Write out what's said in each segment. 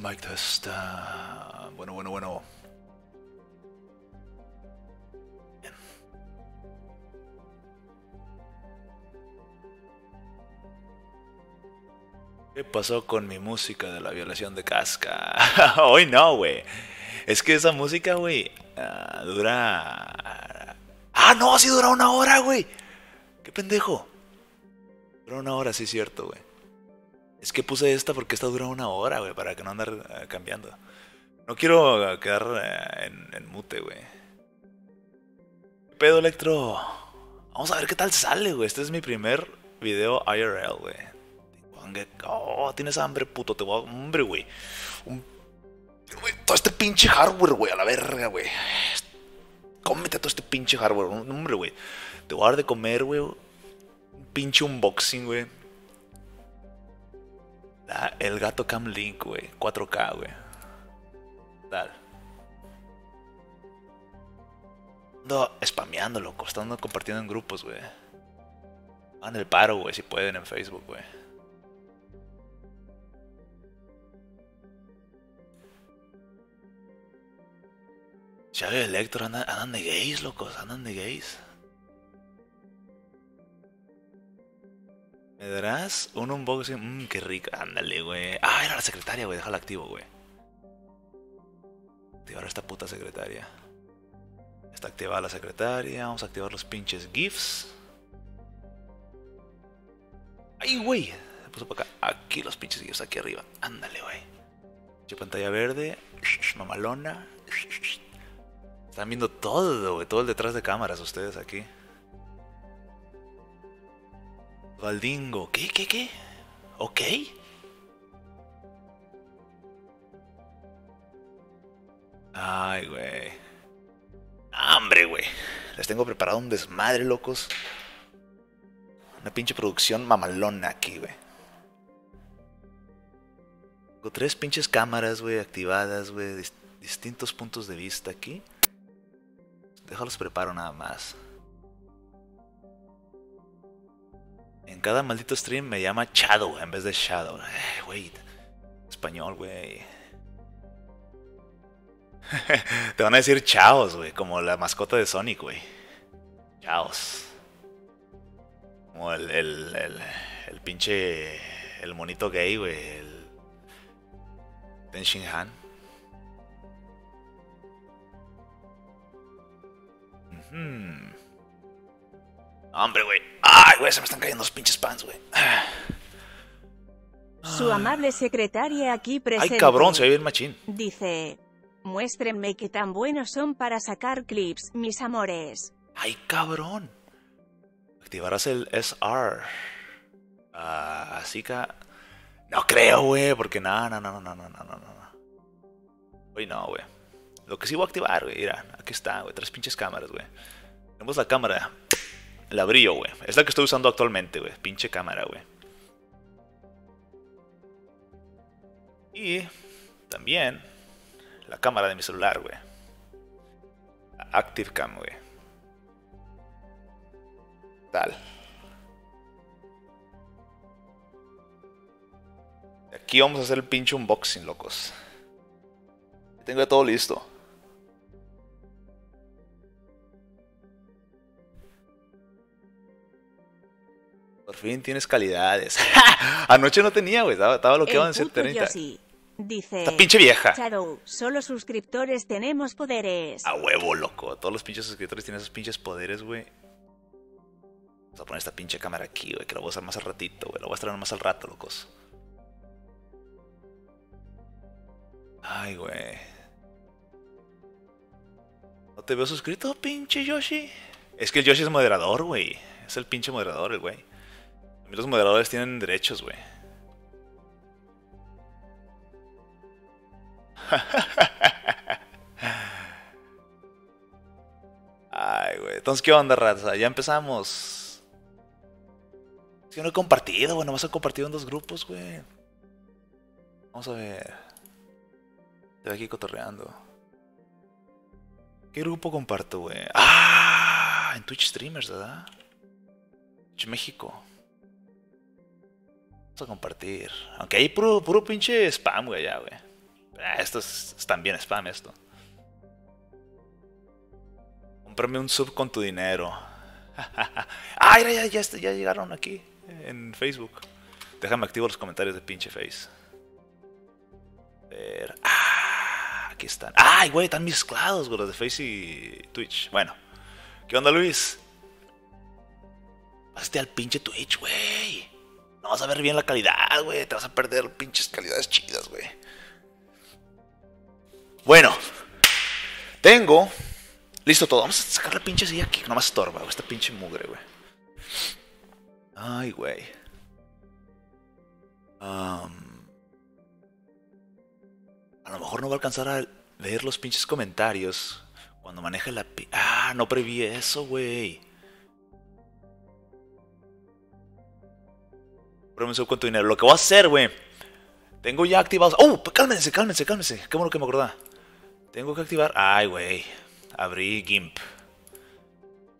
Mic test, bueno. Bien. ¿Qué pasó con mi música de la violación de casca? Hoy no, güey. Es que esa música, güey, dura... ¡Ah, no! ¡Sí dura una hora, güey! ¡Qué pendejo! Dura una hora, sí es cierto, güey. Es que puse esta porque esta dura una hora, güey, para que no andar cambiando. No quiero quedar en mute, güey. ¿Qué pedo, Electro? Vamos a ver qué tal sale, güey. Este es mi primer video IRL, güey. Oh, tienes hambre, puto. Te voy a... Hombre, güey. Todo este pinche hardware, güey. A la verga, güey. Cómete todo este pinche hardware. Hombre, güey. Te voy a dar de comer, güey. Un pinche unboxing, güey. El gato Cam Link, güey. 4K, güey. Tal. Ando spameando, loco. Ando compartiendo en grupos, güey. Hagan el paro, güey, si pueden en Facebook, güey. Chavo y Electro andan de gays, locos. Andan de gays. ¿Me darás un unboxing? Mmm, qué rico. Ándale, güey. Ah, era la secretaria, güey. Déjala activo, güey. Activar esta puta secretaria. Está activada la secretaria. Vamos a activar los pinches GIFs. ¡Ay, güey! Se puso para acá. Aquí los pinches GIFs, aquí arriba. Ándale, güey. Pinche pantalla verde. Mamalona. Están viendo todo, güey. Todo el detrás de cámaras ustedes aquí. Valdingo, ¿qué? Ok. Ay, güey. ¡Hombre, güey! Les tengo preparado un desmadre, locos. Una pinche producción mamalona aquí, güey. Tengo tres pinches cámaras, güey, activadas, güey. Distintos puntos de vista aquí. Déjalos preparo nada más. En cada maldito stream me llama Shadow en vez de Shadow. Wait. Español, güey. Te van a decir chaos, güey. Como la mascota de Sonic, güey. Chaos. Como el pinche... El monito gay, güey. El... Ten Shin Han. Hombre, güey. Ay, güey, se me están cayendo los pinches pants, güey. Su amable secretaria aquí presente. Ay, cabrón, se ve bien machín. Dice, muéstrenme qué tan buenos son para sacar clips, mis amores. Ay, cabrón. Activarás el SR. Así que... No creo, güey, porque no. Uy, no, güey. Lo que sí voy a activar, güey, mira. Aquí está, güey, tres pinches cámaras, güey. Tenemos la cámara... La Brio, güey. Es la que estoy usando actualmente, güey. Pinche cámara, güey. Y también la cámara de mi celular, güey. La Active Cam, güey. Tal. Aquí vamos a hacer el pinche unboxing, locos. Tengo ya todo listo. Por fin tienes calidades. Anoche no tenía, güey. Estaba bloqueado en 730. Sí. Dice, esta pinche vieja. Shadow, solo suscriptores tenemos poderes. A huevo, loco. Todos los pinches suscriptores tienen esos pinches poderes, güey. Vamos a poner esta pinche cámara aquí, güey. Que la voy a usar más al ratito, güey. La voy a estar más al rato, locos. Ay, güey. ¿No te veo suscrito, pinche Yoshi? Es que el Yoshi es moderador, güey. Es el pinche moderador, el güey. Los moderadores tienen derechos, güey. Ay, güey. Entonces, ¿qué onda, raza? Ya empezamos. Es que no he compartido, güey. Nomás he compartido en dos grupos, güey. Vamos a ver. Estoy aquí cotorreando. ¿Qué grupo comparto, güey? ¡Ah! En Twitch Streamers, ¿verdad? México. Vamos a compartir. Aunque hay puro pinche spam, güey, ya, güey. Estos están bien spam, esto. Cómprame un sub con tu dinero. ¡Ah, ya llegaron aquí! En Facebook. Déjame activar los comentarios de pinche Face. A ver. ¡Ah! Aquí están. ¡Ay, güey! Están mezclados, güey, los de Face y Twitch. Bueno. ¿Qué onda, Luis? Pásate al pinche Twitch, güey. No vas a ver bien la calidad, güey. Te vas a perder pinches calidades chidas, güey. Bueno. Tengo... listo todo. Vamos a sacar la pinche silla aquí. No me estorba, güey. Esta pinche mugre, güey. Ay, güey. A lo mejor no va a alcanzar a leer los pinches comentarios cuando maneje la... Ah, no preví eso, güey. Prueba un sub con tu dinero. Lo que voy a hacer, güey. Tengo ya activados... ¡Oh! Cálmense. Qué bueno que me acordaba. Tengo que activar... Ay, güey. Abrí GIMP.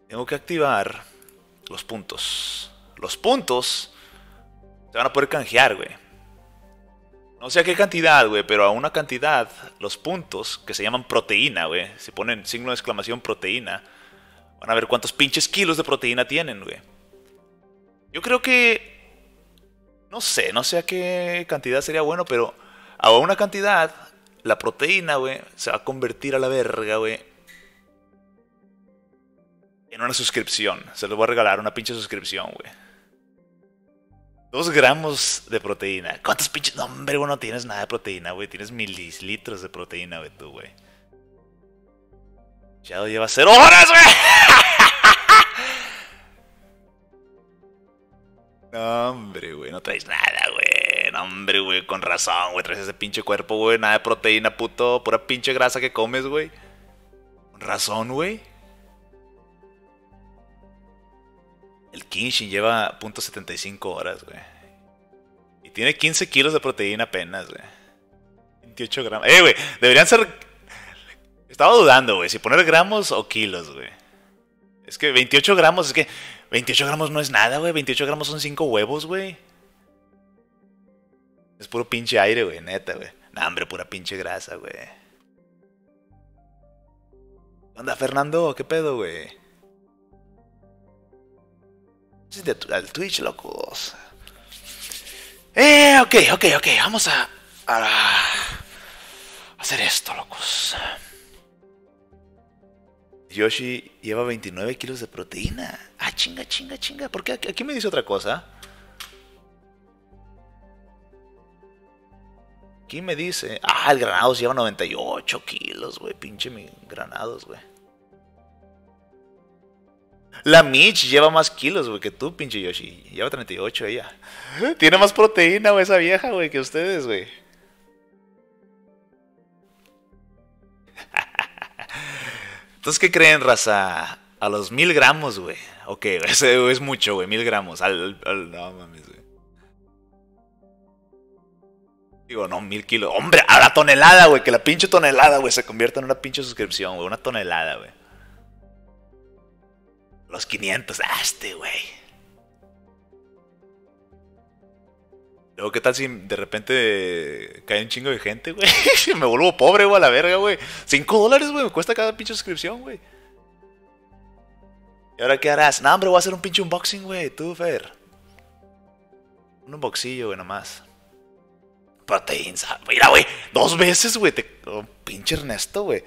Tengo que activar los puntos. Los puntos se van a poder canjear, güey. No sé a qué cantidad, güey, pero a una cantidad, los puntos que se llaman proteína, güey. Si ponen signo de exclamación proteína, van a ver cuántos pinches kilos de proteína tienen, güey. Yo creo que... No sé a qué cantidad sería bueno, pero a una cantidad, la proteína, güey, se va a convertir a la verga, güey, en una suscripción. Se les voy a regalar una pinche suscripción, güey. 2 gramos de proteína. ¿Cuántos pinches? No, hombre, güey, no tienes nada de proteína, güey. Tienes mililitros de proteína, güey, tú, güey. Ya lo llevas 0 horas, güey. No, hombre, güey, no traes nada, güey. No, hombre, güey, con razón, güey. Traes ese pinche cuerpo, güey. Nada de proteína, puto. Pura pinche grasa que comes, güey. Con razón, güey. El Kinshin lleva 0.75 horas, güey. Y tiene 15 kilos de proteína apenas, güey. 28 gramos. Güey, deberían ser... Estaba dudando, güey, si poner gramos o kilos, güey. Es que 28 gramos, es que... 28 gramos no es nada, güey. 28 gramos son 5 huevos, güey. Es puro pinche aire, güey, neta, güey. Nah, hombre, pura pinche grasa, güey. ¿Qué onda, Fernando? ¿Qué pedo, güey? Al Twitch, locos. Ok. Vamos a hacer esto, locos. Yoshi lleva 29 kilos de proteína. Ah, chinga. ¿Por qué aquí me dice otra cosa? Aquí me dice... Ah, el Granados lleva 98 kilos, güey. Pinche mi Granados, güey. La Mitch lleva más kilos, güey, que tú, pinche Yoshi. Lleva 38 ella. Tiene más proteína, güey, esa vieja, güey, que ustedes, güey. Entonces, ¿qué creen, raza? A los 1000 gramos, güey. Ok, ese es mucho, güey, 1000 gramos. No mames, güey. Digo, no, 1000 kilos. Hombre, a la tonelada, güey, que la pinche tonelada, güey, se convierta en una pinche suscripción, güey. Una tonelada, güey. Los 500, güey. Luego, ¿qué tal si de repente cae un chingo de gente, güey? Me vuelvo pobre, güey, a la verga, güey. 5 dólares, güey, me cuesta cada pinche suscripción, güey. ¿Y ahora qué harás? No, hombre, voy a hacer un pinche unboxing, güey, tú, Fer. Un unboxillo, güey, nomás. Proteína. Mira, güey, 2 veces, güey. Oh, pinche Ernesto, güey.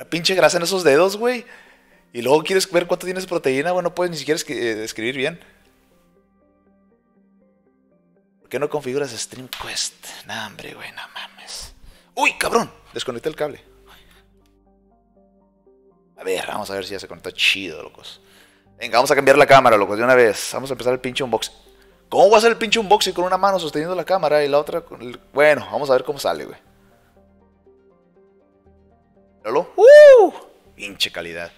La pinche grasa en esos dedos, güey. Y luego quieres ver cuánto tienes de proteína, bueno, no puedes ni siquiera escribir bien. ¿Por qué no configuras Stream Quest? Nah, hombre, güey, no mames. ¡Uy, cabrón! Desconecté el cable. A ver, vamos a ver si ya se conectó chido, locos. Venga, vamos a cambiar la cámara, locos, de una vez. Vamos a empezar el pinche unboxing. ¿Cómo voy a hacer el pinche unboxing con una mano sosteniendo la cámara y la otra con el... Bueno, vamos a ver cómo sale, güey. ¿Lolo? ¡Uh! Pinche calidad.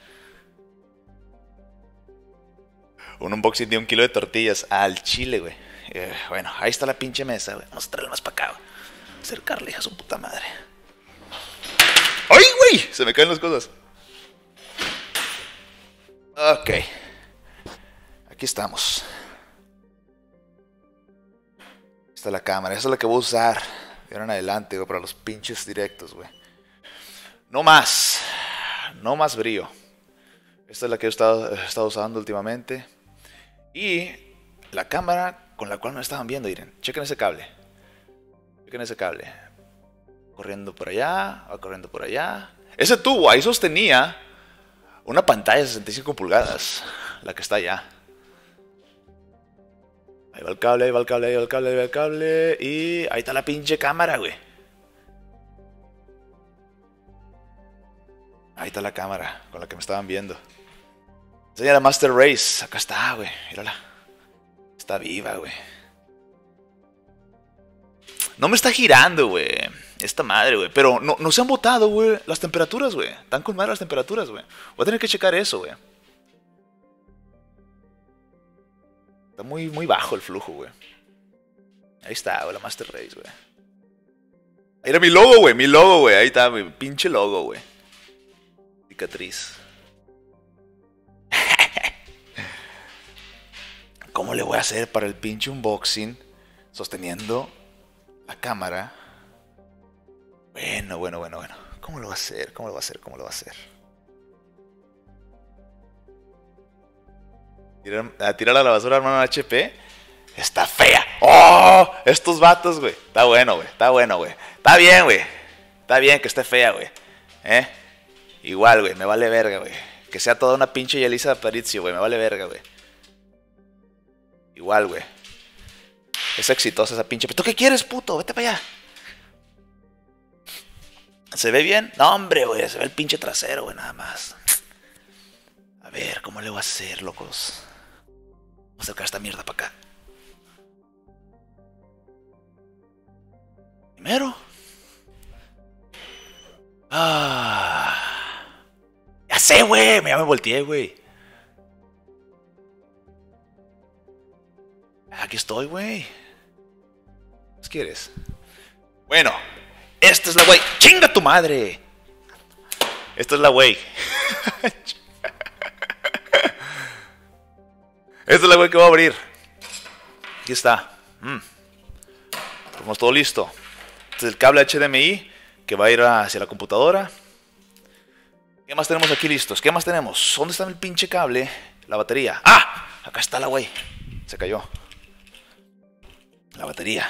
Un unboxing de 1 kilo de tortillas al chile, güey. Bueno, ahí está la pinche mesa, güey. Vamos a traerla más para acá, güey. Acercarle, hija su puta madre. ¡Ay, güey! Se me caen las cosas. Ok. Aquí Aquí estamos. Esta es la cámara, esta es la que voy a usar de ahora en adelante, güey, para los pinches directos, güey. No más. No más brillo. Esta es la que he estado usando últimamente. Y la cámara con la cual me estaban viendo, miren. Chequen ese cable. Chequen ese cable. Corriendo por allá, va corriendo por allá. Ese tubo ahí sostenía una pantalla de 65 pulgadas. La que está allá. Ahí va el cable, ahí va el cable, ahí va el cable, ahí va el cable. Y ahí está la pinche cámara, güey. Ahí está la cámara con la que me estaban viendo. Enseña la Master Race. Acá está, güey. Mírala. Está viva, güey. No me está girando, güey. Esta madre, güey. Pero no se han botado, güey, las temperaturas, güey. Están con madre las temperaturas, güey. Voy a tener que checar eso, güey. Está muy, muy bajo el flujo, güey. Ahí está, güey, la Master Race, güey. Ahí era mi logo, güey. Mi logo, güey. Ahí está, mi pinche logo, güey. Cicatriz. ¿Cómo le voy a hacer para el pinche unboxing sosteniendo la cámara? Bueno. ¿Cómo lo va a hacer? ¿Cómo lo va a hacer? Tirar a la basura, hermano, HP. Está fea. ¡Oh! Estos vatos, güey. Está bueno, güey. Está bien, güey. Está bien que esté fea, güey. ¿Eh? Igual, güey. Me vale verga, güey. Que sea toda una pinche Yelisa Aparicio, güey. Me vale verga, güey. Igual, güey. Es exitosa esa pinche... ¿Tú qué quieres, puto? Vete para allá. ¿Se ve bien? No, hombre, güey. Se ve el pinche trasero, güey, nada más. A ver, ¿cómo le voy a hacer, locos? Vamos a acercar esta mierda para acá. Primero. Ah. Ya sé, güey. Ya me volteé, güey. Aquí estoy, güey. ¿Qué quieres? Bueno, esta es la güey. ¡Chinga tu madre! Esta es la güey. Esta es la güey que voy a abrir. Aquí está. Estamos todo listo. Este es el cable HDMI que va a ir hacia la computadora. ¿Qué más tenemos aquí listos? ¿Qué más tenemos? ¿Dónde está el pinche cable? La batería. ¡Ah! Acá está la güey. Se cayó. La batería.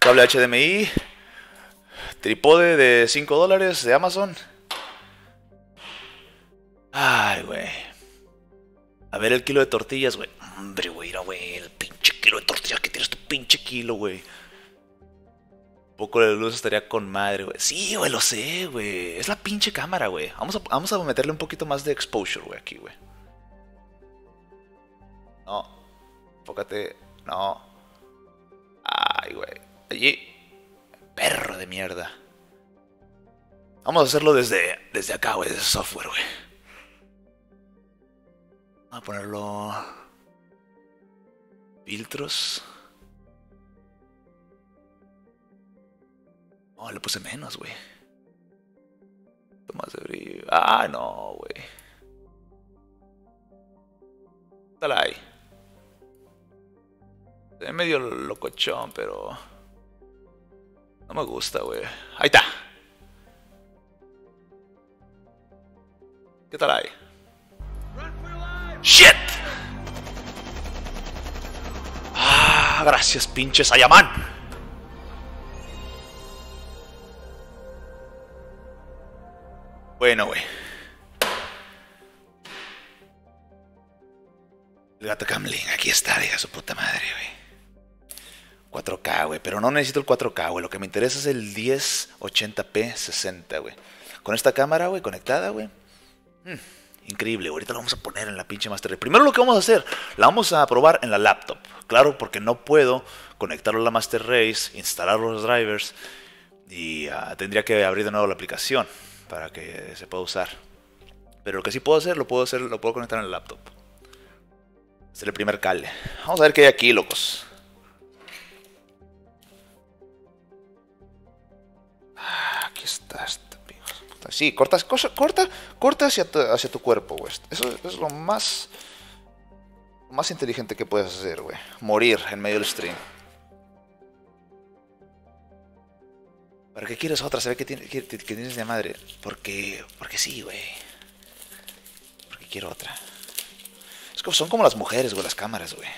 Cable HDMI. Trípode de $5 de Amazon. Ay, güey. A ver el kilo de tortillas, güey. Hombre, güey, mira, güey. El pinche kilo de tortillas que tienes, tu pinche kilo, güey. Un poco de luz estaría con madre, güey. Sí, güey, lo sé, güey. Es la pinche cámara, güey. Vamos a meterle un poquito más de exposure, güey, aquí, güey. No, enfócate, no. Ay, güey. Allí. Perro de mierda. Vamos a hacerlo desde acá, güey, desde el software, güey. Vamos a ponerlo. Filtros. Oh, le puse menos, güey. Un poquito más de brillo. Ah, no, güey. Dale ahí. Se ve medio locochón, pero... no me gusta, güey. Ahí está. ¿Qué tal ahí? ¡Shit! ¡Ah! Gracias, pinche Sayaman. Bueno, güey. Elgato Cam Link, aquí está, diga su puta madre, güey. 4K, güey, pero no necesito el 4K, güey. Lo que me interesa es el 1080p 60, güey. Con esta cámara, güey, conectada, güey. Increíble, ahorita lo vamos a poner en la pinche Master Race. Primero lo que vamos a hacer, la vamos a probar en la laptop. Claro, porque no puedo conectarlo a la Master Race, instalar los drivers. Y tendría que abrir de nuevo la aplicación para que se pueda usar. Pero lo que sí puedo hacer, lo puedo conectar en la laptop. Este es el primer cable. Vamos a ver qué hay aquí, locos. Aquí está esta puta Sí, cortas cosas, corta hacia tu cuerpo, güey. Eso es lo más... inteligente que puedes hacer, güey. Morir en medio del stream. ¿Para qué quieres otra? Se ve que tienes de madre. Porque sí, güey. Porque quiero otra. Es que son como las mujeres, güey, las cámaras, güey.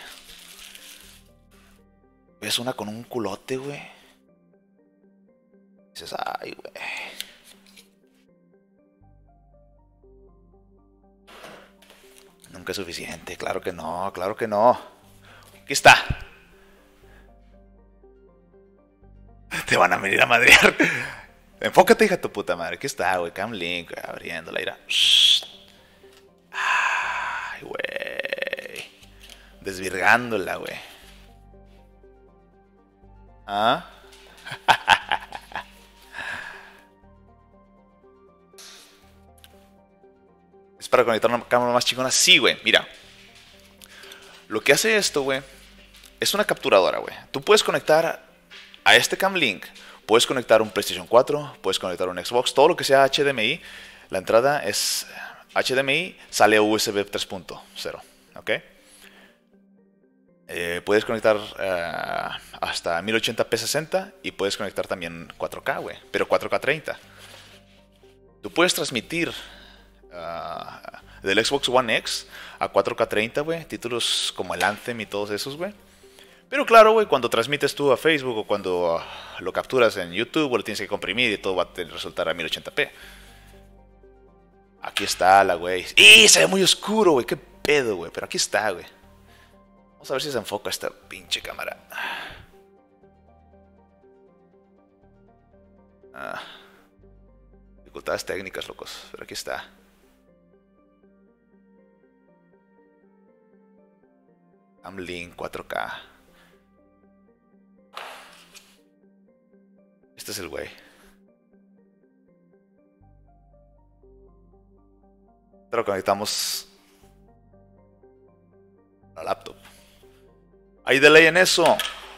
Ves una con un culote, güey. Dices, ay, güey. Nunca es suficiente, claro que no, claro que no. Aquí está. Te van a venir a madrear. Enfócate, hija de tu puta madre. Aquí está, güey. Cam Link, güey, abriéndola, irá. Ay, güey. Desvirgándola, güey. ¿Ah? ¿Es para conectar una cámara más chingona? Sí, güey. Mira. Lo que hace esto, güey, es una capturadora, güey. Tú puedes conectar a este Cam Link, puedes conectar un PlayStation 4, puedes conectar un Xbox, todo lo que sea HDMI. La entrada es HDMI, sale USB 3.0, ¿ok? Puedes conectar hasta 1080p60 y puedes conectar también 4K, güey, pero 4K 30. Tú puedes transmitir del Xbox One X a 4K 30, güey, títulos como el Anthem y todos esos, güey. Pero claro, güey, cuando transmites tú a Facebook o cuando lo capturas en YouTube, o lo tienes que comprimir y todo va a resultar a 1080p. Aquí está la, güey. ¡Y se ve muy oscuro, güey! ¡Qué pedo, güey! Pero aquí está, güey. Vamos a ver si se enfoca esta pinche cámara. Ah. Dificultades técnicas, locos. Pero aquí está. Cam Link 4K. Este es el güey. Pero conectamos a la laptop. ¿Hay delay en eso?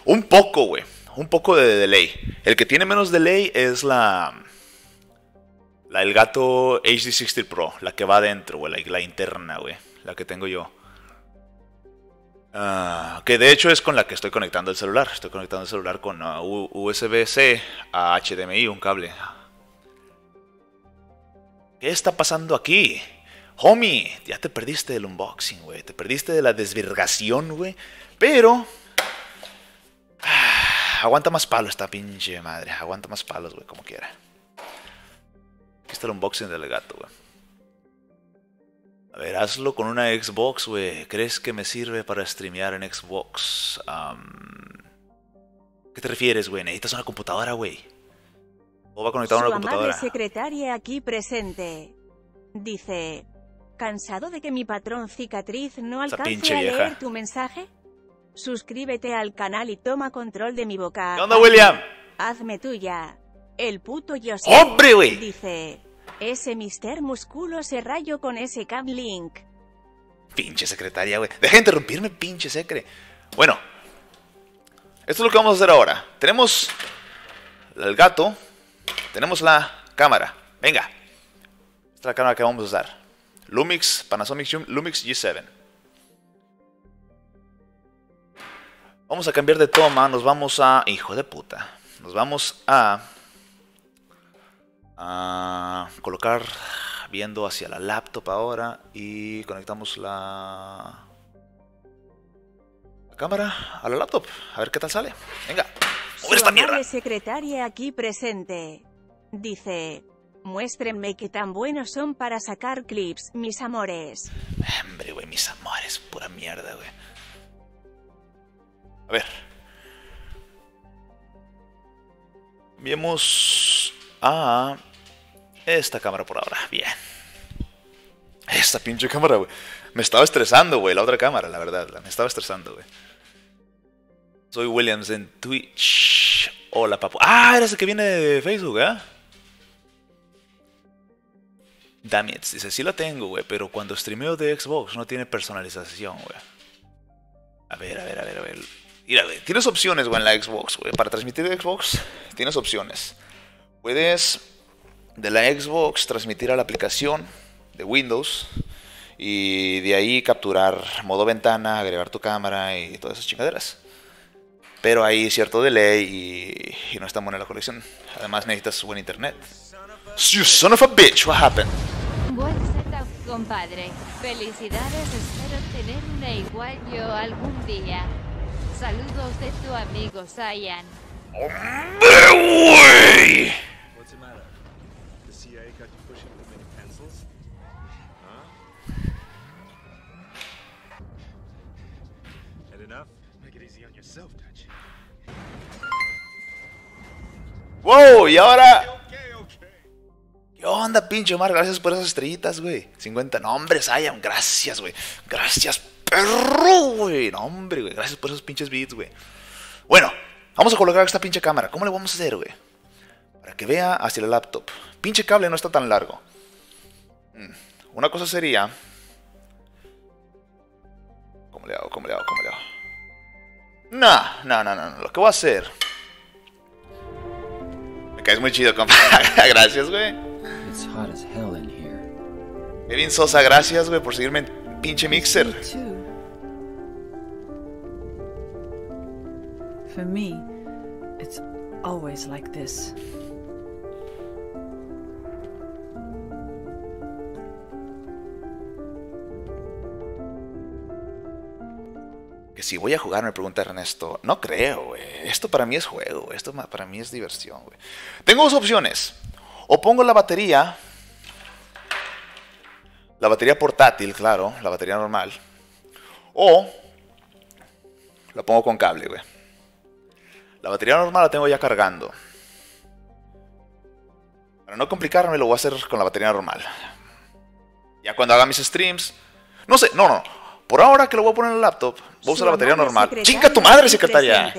Un poco, güey. Un poco de delay. El que tiene menos delay es la Elgato HD60 Pro. La que va adentro, güey. La interna, güey. La que tengo yo. Que de hecho es con la que estoy conectando el celular. Estoy conectando el celular con USB-C a HDMI, un cable. ¿Qué está pasando aquí? Homie, ya te perdiste del unboxing, güey. Te perdiste de la desvirgación, güey. Pero... aguanta más palos esta pinche madre. Aguanta más palos, güey, como quiera. Aquí está el unboxing del gato, güey. A ver, hazlo con una Xbox, güey. ¿Crees que me sirve para streamear en Xbox? ¿Qué te refieres, güey? ¿Necesitas una computadora, güey? ¿O va a conectar a una computadora? Su amable secretaria aquí presente. Dice, ¿cansado de que mi patrón cicatriz no alcance a leer tu mensaje? Suscríbete al canal y toma control de mi boca. ¿Qué onda, William? Hazme tuya. El puto José. ¡Hombre, güey! Dice... ese mister musculo se rayo con ese Cam Link. Pinche secretaria, güey. Deja de interrumpirme, pinche secre. Bueno, esto es lo que vamos a hacer ahora. Tenemos el gato. Tenemos la cámara. Venga. Esta es la cámara que vamos a usar. Lumix, Panasonic Lumix G7. Vamos a cambiar de toma. Nos vamos a... hijo de puta. Nos vamos a... colocar viendo hacia la laptop ahora y conectamos la cámara a la laptop. A ver qué tal sale. Venga, mover esta mierda. La secretaria aquí presente dice, muéstrenme qué tan buenos son para sacar clips, mis amores. Hombre, güey, mis amores, pura mierda, güey. A ver. Vemos... ah, esta cámara por ahora, bien. Esta pinche cámara, güey. Me estaba estresando, güey, la otra cámara, la verdad. Me estaba estresando, güey. Soy Williams en Twitch. Hola, papu. Ah, eres el que viene de Facebook, ¿eh? Damn it. Dice, sí la tengo, güey, pero cuando streameo de Xbox no tiene personalización, güey. A ver. Mira, güey, tienes opciones, güey, en la Xbox, güey. Para transmitir de Xbox, tienes opciones. Puedes de la Xbox, transmitir a la aplicación de Windows y de ahí capturar modo ventana, agregar tu cámara y todas esas chingaderas. Pero hay cierto delay y no está buena la colección. Además necesitas buen internet. You son of a bitch, what happened? Buen setup, compadre. Felicidades, espero tener una igual yo algún día. Saludos de tu amigo Cyan. ¡Hombre, güey! Wow, y ahora... ¿Qué onda, pinche Omar? Gracias por esas estrellitas, güey. 50 nombres, Ayam. Gracias, güey. Gracias, perro, güey. No, hombre, güey. Gracias por esos pinches beats, güey. Bueno, vamos a colocar esta pinche cámara. ¿Cómo le vamos a hacer, güey? Para que vea hacia el laptop. Pinche cable no está tan largo. Una cosa sería... ¿Cómo le hago? ¿Cómo le hago? ¿Cómo le hago? No, no, no, no. Lo que voy a hacer... Me caes muy chido, compa. Gracias, güey. Evin Sosa, gracias, güey, por seguirme en pinche Mixer. For me, it's always like this. Que si voy a jugar, me pregunta Ernesto. No creo, güey. Esto para mí es juego. Esto para mí es diversión, güey. Tengo dos opciones. O pongo la batería. La batería portátil, claro. La batería normal. O la pongo con cable, güey. La batería normal la tengo ya cargando. Para no complicarme, lo voy a hacer con la batería normal. Ya cuando haga mis streams. No sé, no, no. Por ahora que lo voy a poner en el laptop, voy a usar la batería normal. ¡Chinga tu madre, secretaria!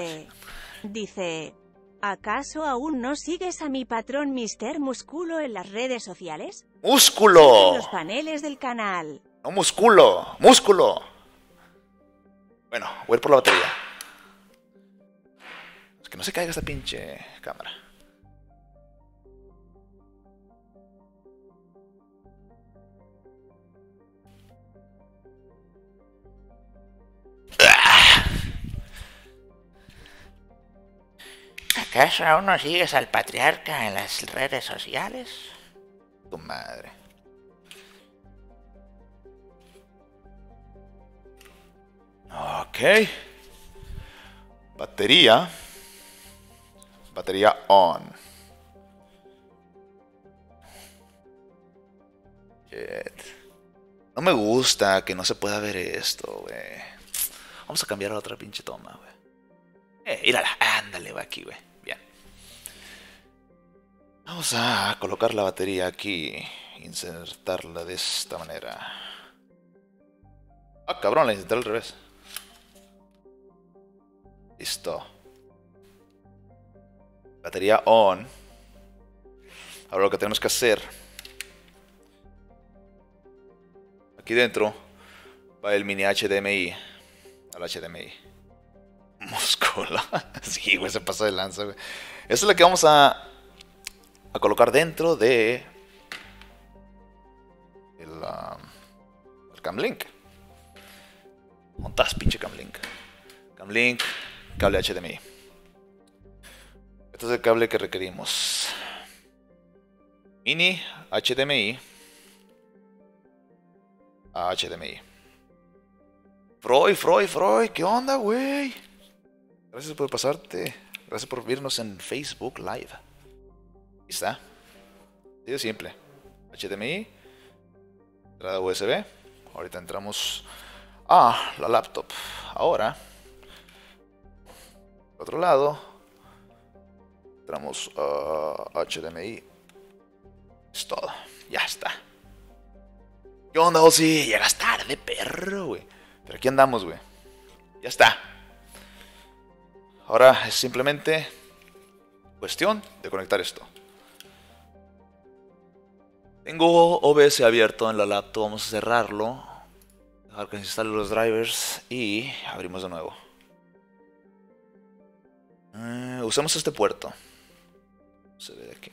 Dice, ¿acaso aún no sigues a mi patrón Mr. Músculo en las redes sociales? ¡Músculo! En los paneles del canal. ¡No, Músculo! ¡Músculo! Bueno, voy a ir por la batería. Es que no se caiga esta pinche cámara. ¿Acaso aún no sigues al patriarca en las redes sociales? Tu madre. Ok. Batería. Batería on. Shit. No me gusta que no se pueda ver esto, güey. Vamos a cambiar a otra pinche toma, güey. Mírala, ándale, va aquí, güey. Bien. Vamos a colocar la batería aquí. Insertarla de esta manera. Ah, cabrón, la inserté al revés. Listo. Batería on. Ahora lo que tenemos que hacer. Aquí dentro va el mini HDMI. Al HDMI. Músculo. Sí, güey, se pasó de lanza, güey. Esa es la que vamos a colocar dentro de el Cam Link. Montás, pinche Cam Link. Cam Link, cable HDMI. Este es el cable que requerimos. Mini HDMI a HDMI. Freud, ¿qué onda, güey? Gracias por pasarte. Gracias por vernos en Facebook Live. Ahí está. Así de simple. HDMI. Entrada USB. Ahorita entramos a la laptop. Ahora. Por otro lado. Entramos a HDMI. Es todo. Ya está. ¿Qué onda, Ozzy? Llegas tarde, perro, güey. Pero aquí andamos, güey. Ya está. Ahora es simplemente cuestión de conectar esto. Tengo OBS abierto en la laptop, vamos a cerrarlo. Dejar que se instalen los drivers y abrimos de nuevo. Usamos este puerto. Se ve de aquí.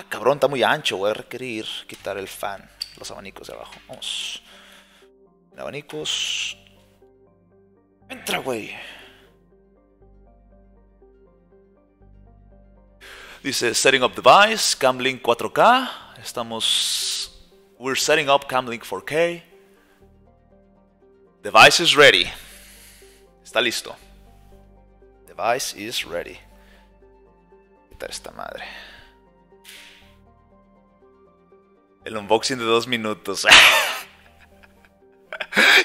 Ah, cabrón, está muy ancho. Voy a requerir quitar el fan. Los abanicos de abajo. Vamos. Abanicos. Entra, güey. Dice, setting up device, Cam Link 4K. Estamos... We're setting up Cam Link 4K. Device is ready. Está listo. Device is ready. Quitar esta madre. El unboxing de 2 minutos.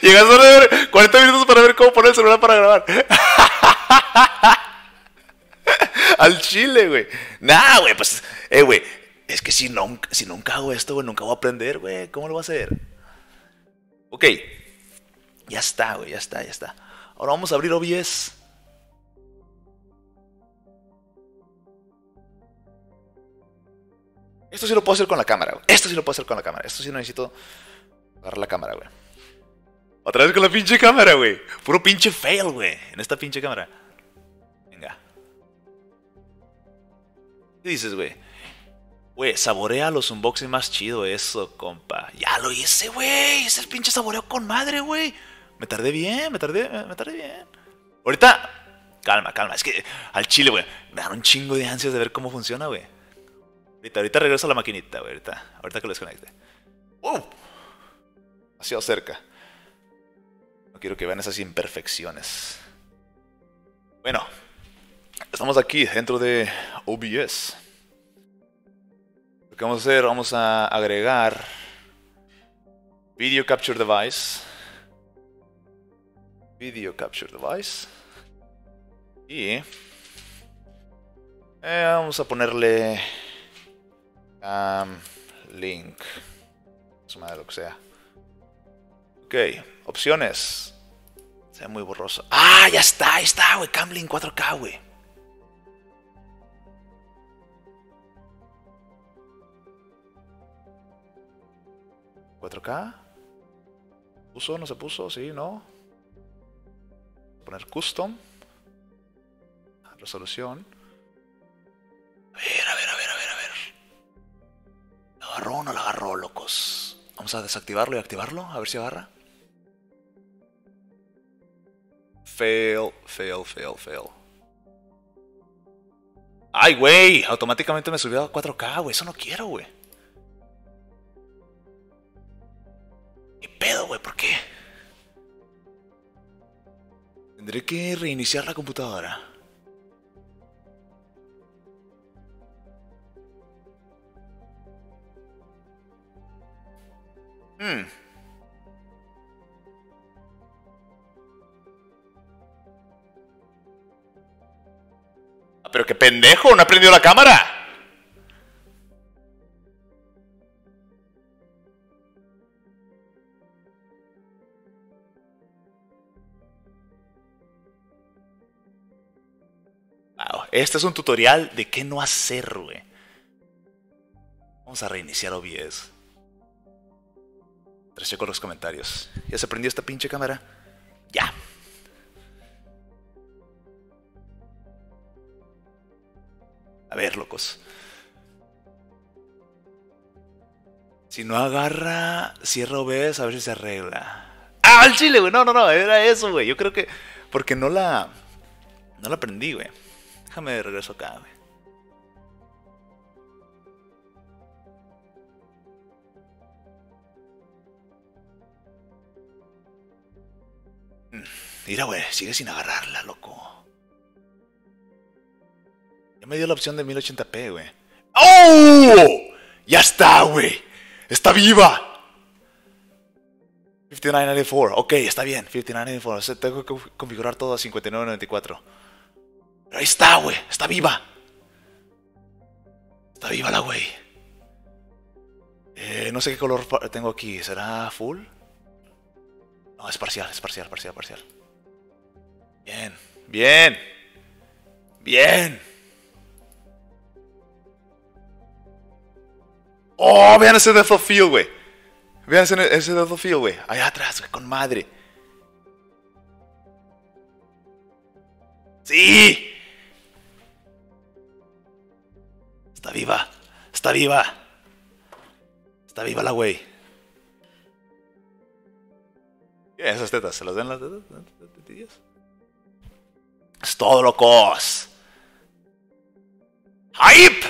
Llegas a ver 40 minutos para ver cómo poner el celular para grabar. Al chile, güey. Nah, güey, pues... güey, es que si nunca hago esto, güey, nunca voy a aprender, güey. ¿Cómo lo voy a hacer? Ok. Ya está, güey, ya está. Ahora vamos a abrir OBS. Esto sí lo puedo hacer con la cámara, güey. Esto sí no necesito agarrar la cámara, güey. Otra vez con la pinche cámara, güey. Puro pinche fail, güey. En esta pinche cámara. Venga. ¿Qué dices, güey? Güey, saborea los unboxing más chido eso, compa. Ya lo hice, güey. Es el pinche saboreo con madre, güey. Me tardé bien. Ahorita... Calma. Es que al chile, güey. Me dan un chingo de ansias de ver cómo funciona, güey. Ahorita regreso a la maquinita, güey. Ahorita que lo desconecte. ¡Wow! Demasiado cerca. No quiero que vean esas imperfecciones. Bueno. Estamos aquí dentro de OBS. Lo que vamos a hacer, vamos a agregar Video Capture Device. Y vamos a ponerle Link. Su madre, lo que sea. Ok, opciones. Sea muy borroso. ¡Ah! Ya está, ahí está, güey. Cam Link 4K, güey. ¿4K? ¿Puso? ¿No se puso? Sí, no. Poner custom, resolución. A ver. ¿La agarró o no la agarró, locos? Vamos a desactivarlo y activarlo, a ver si agarra. Fail. ¡Ay, güey! Automáticamente me subió a 4K, güey. Eso no quiero, güey. ¿Qué pedo, güey? ¿Por qué? Tendré que reiniciar la computadora. Ah, pero qué pendejo, no ha prendido la cámara. Este es un tutorial de qué no hacer, güey. Vamos a reiniciar OBS. Checo los comentarios. ¿Ya se prendió esta pinche cámara? Ya. A ver, locos. Si no agarra, cierra OBS a ver si se arregla. ¡Ah, al chile, güey! No. Era eso, güey. Yo creo que... Porque no la prendí, güey. Déjame de regreso acá, güey. Mira, güey, sigue sin agarrarla, loco. Ya me dio la opción de 1080p, güey. ¡Oh! Ya está, güey. Está viva. 5994. Ok, está bien. 5994. O sea, tengo que configurar todo a 5994. Pero ahí está, güey. Está viva. Está viva la güey. No sé qué color tengo aquí. ¿Será full? No, es parcial. Bien. ¡Oh! Vean ese Death of Field, güey. Allá atrás, güey. Con madre. ¡Sí! Está viva. está viva. Está viva la güey. Esas tetas, ¿se las ven las tetas? Es todo, locos. ¡Hype!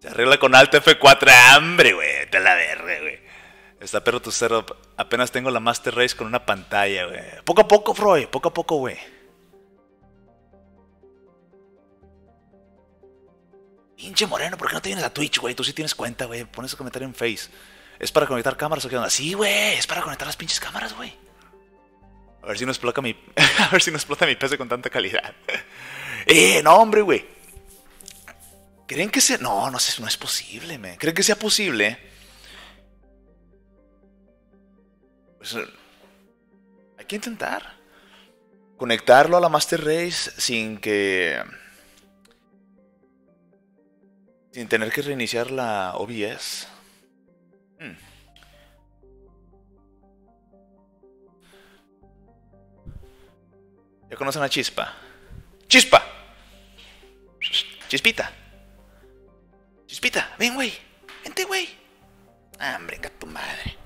Se arregla con Alt F4. ¡Hambre, güey! Te la verga, güey. Está perro tu cerdo. Apenas tengo la Master Race con una pantalla, güey. Poco a poco, Freud. Poco a poco, güey. Pinche moreno, ¿por qué no te vienes a Twitch, güey? Tú sí tienes cuenta, güey. Pon ese comentario en Face. ¿Es para conectar cámaras o qué onda? Sí, güey. Es para conectar las pinches cámaras, güey. A ver si no explota mi... A ver si no explota mi PC con tanta calidad. No, hombre, güey. ¿Creen que sea...? No, no sé, no es posible, man. ¿Creen que sea posible? Pues... hay que intentar. Conectarlo a la Master Race sin que... sin tener que reiniciar la OBS. Ya conocen a Chispa. ¡Chispa! Chispita. Chispita, ven, güey. Vente, güey. Ah, hombre, venga tu madre.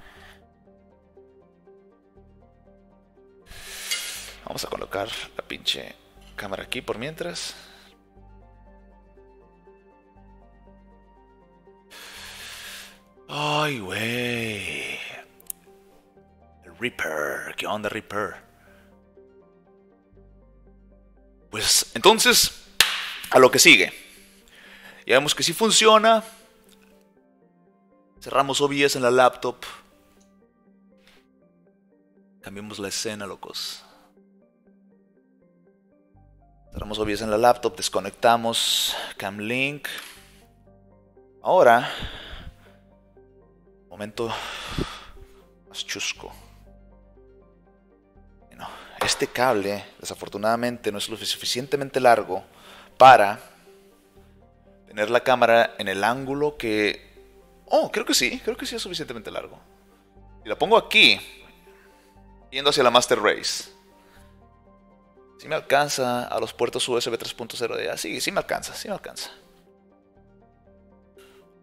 Vamos a colocar la pinche cámara aquí por mientras. Ay, güey. Reaper. ¿Qué onda, Reaper? Pues, entonces, a lo que sigue. Ya vemos que sí funciona. Cerramos OBS en la laptop. Cambiamos la escena, locos. Cerramos OBS en la laptop, desconectamos Cam Link. Ahora... momento más chusco. Bueno, este cable desafortunadamente no es lo suficientemente largo para tener la cámara en el ángulo que... oh, creo que sí es suficientemente largo. Si la pongo aquí, yendo hacia la Master Race, si me alcanza a los puertos USB 3.0 de allá. Sí, sí me alcanza, sí me alcanza.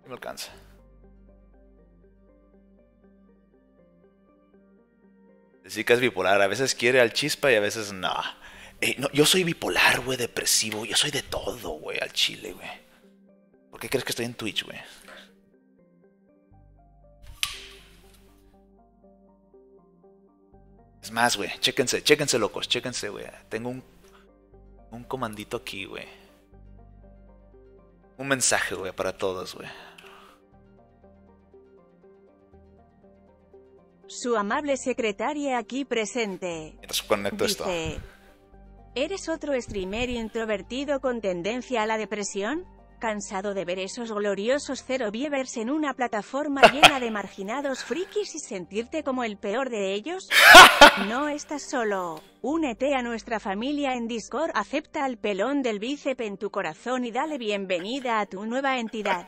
Sí me alcanza. Sí que es bipolar, a veces quiere al Chispa y a veces no. No, yo soy bipolar, güey, depresivo, yo soy de todo, güey, al chile, güey. ¿Por qué crees que estoy en Twitch, güey? Es más, güey, chéquense, chéquense, locos, chéquense, güey. Tengo un comandito aquí, güey. Un mensaje, güey, para todos, güey. Su amable secretaria aquí presente. Mientras conecto esto. Dice, ¿eres otro streamer introvertido con tendencia a la depresión? ¿Cansado de ver esos gloriosos cero viewers en una plataforma llena de marginados frikis y sentirte como el peor de ellos? No estás solo. Únete a nuestra familia en Discord, acepta al pelón del bíceps en tu corazón y dale bienvenida a tu nueva entidad.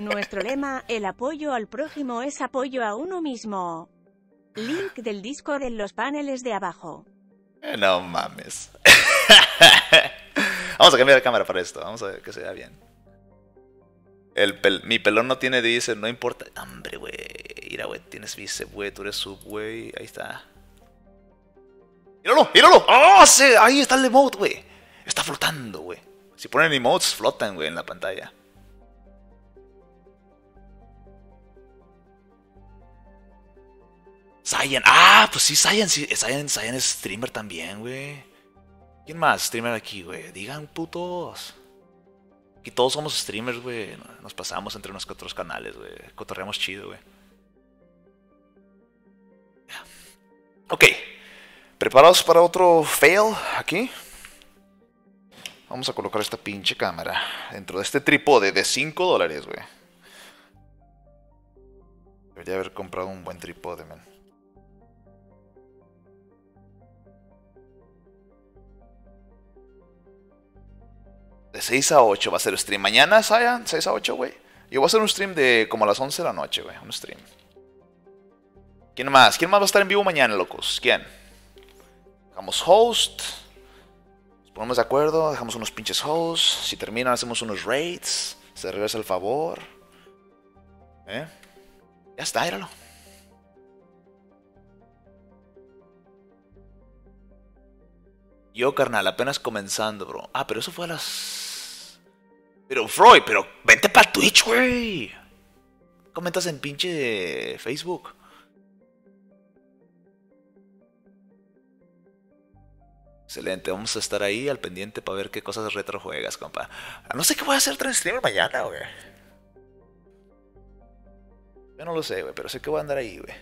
Nuestro lema, el apoyo al prójimo es apoyo a uno mismo. Link del Discord en los paneles de abajo. No mames. Vamos a cambiar de cámara para esto. Vamos a ver que se vea bien. Mi pelón no tiene bíceps, no importa. Hombre, güey. Mira, güey, tienes bíceps, güey. Tú eres sub, güey. Ahí está. ¡Míralo! ¡Míralo! ¡Oh, sí! Ahí está el emote, güey. Está flotando, güey. Si ponen emotes, flotan, güey, en la pantalla. Cyan, ah, pues sí, Cyan, sí, Cyan es streamer también, güey. ¿Quién más streamer aquí, güey? Digan, putos. Aquí todos somos streamers, güey. Nos pasamos entre unos que otros canales, güey. Cotorreamos chido, güey. Ok. ¿Preparados para otro fail aquí? Vamos a colocar esta pinche cámara dentro de este trípode de $5, güey. Debería haber comprado un buen trípode, man. De 6 a 8 va a ser stream. Mañana, Sayan, 6 a 8, güey. Yo voy a hacer un stream de como a las 11 de la noche, güey. Un stream. ¿Quién más? ¿Quién más va a estar en vivo mañana, locos? ¿Quién? Hagamos host. ponemos de acuerdo, dejamos unos pinches hosts. Si terminan, hacemos unos raids. Se regresa el favor. Ya está, éralo. Yo, carnal, apenas comenzando, bro. Ah, pero eso fue a las... Pero, Freud, pero vente para Twitch, güey. Comentas en pinche Facebook. Excelente, vamos a estar ahí al pendiente para ver qué cosas retro juegas, compa. No sé qué voy a hacer tras streamer mañana, güey. Yo no lo sé, güey, pero sé que voy a andar ahí, güey.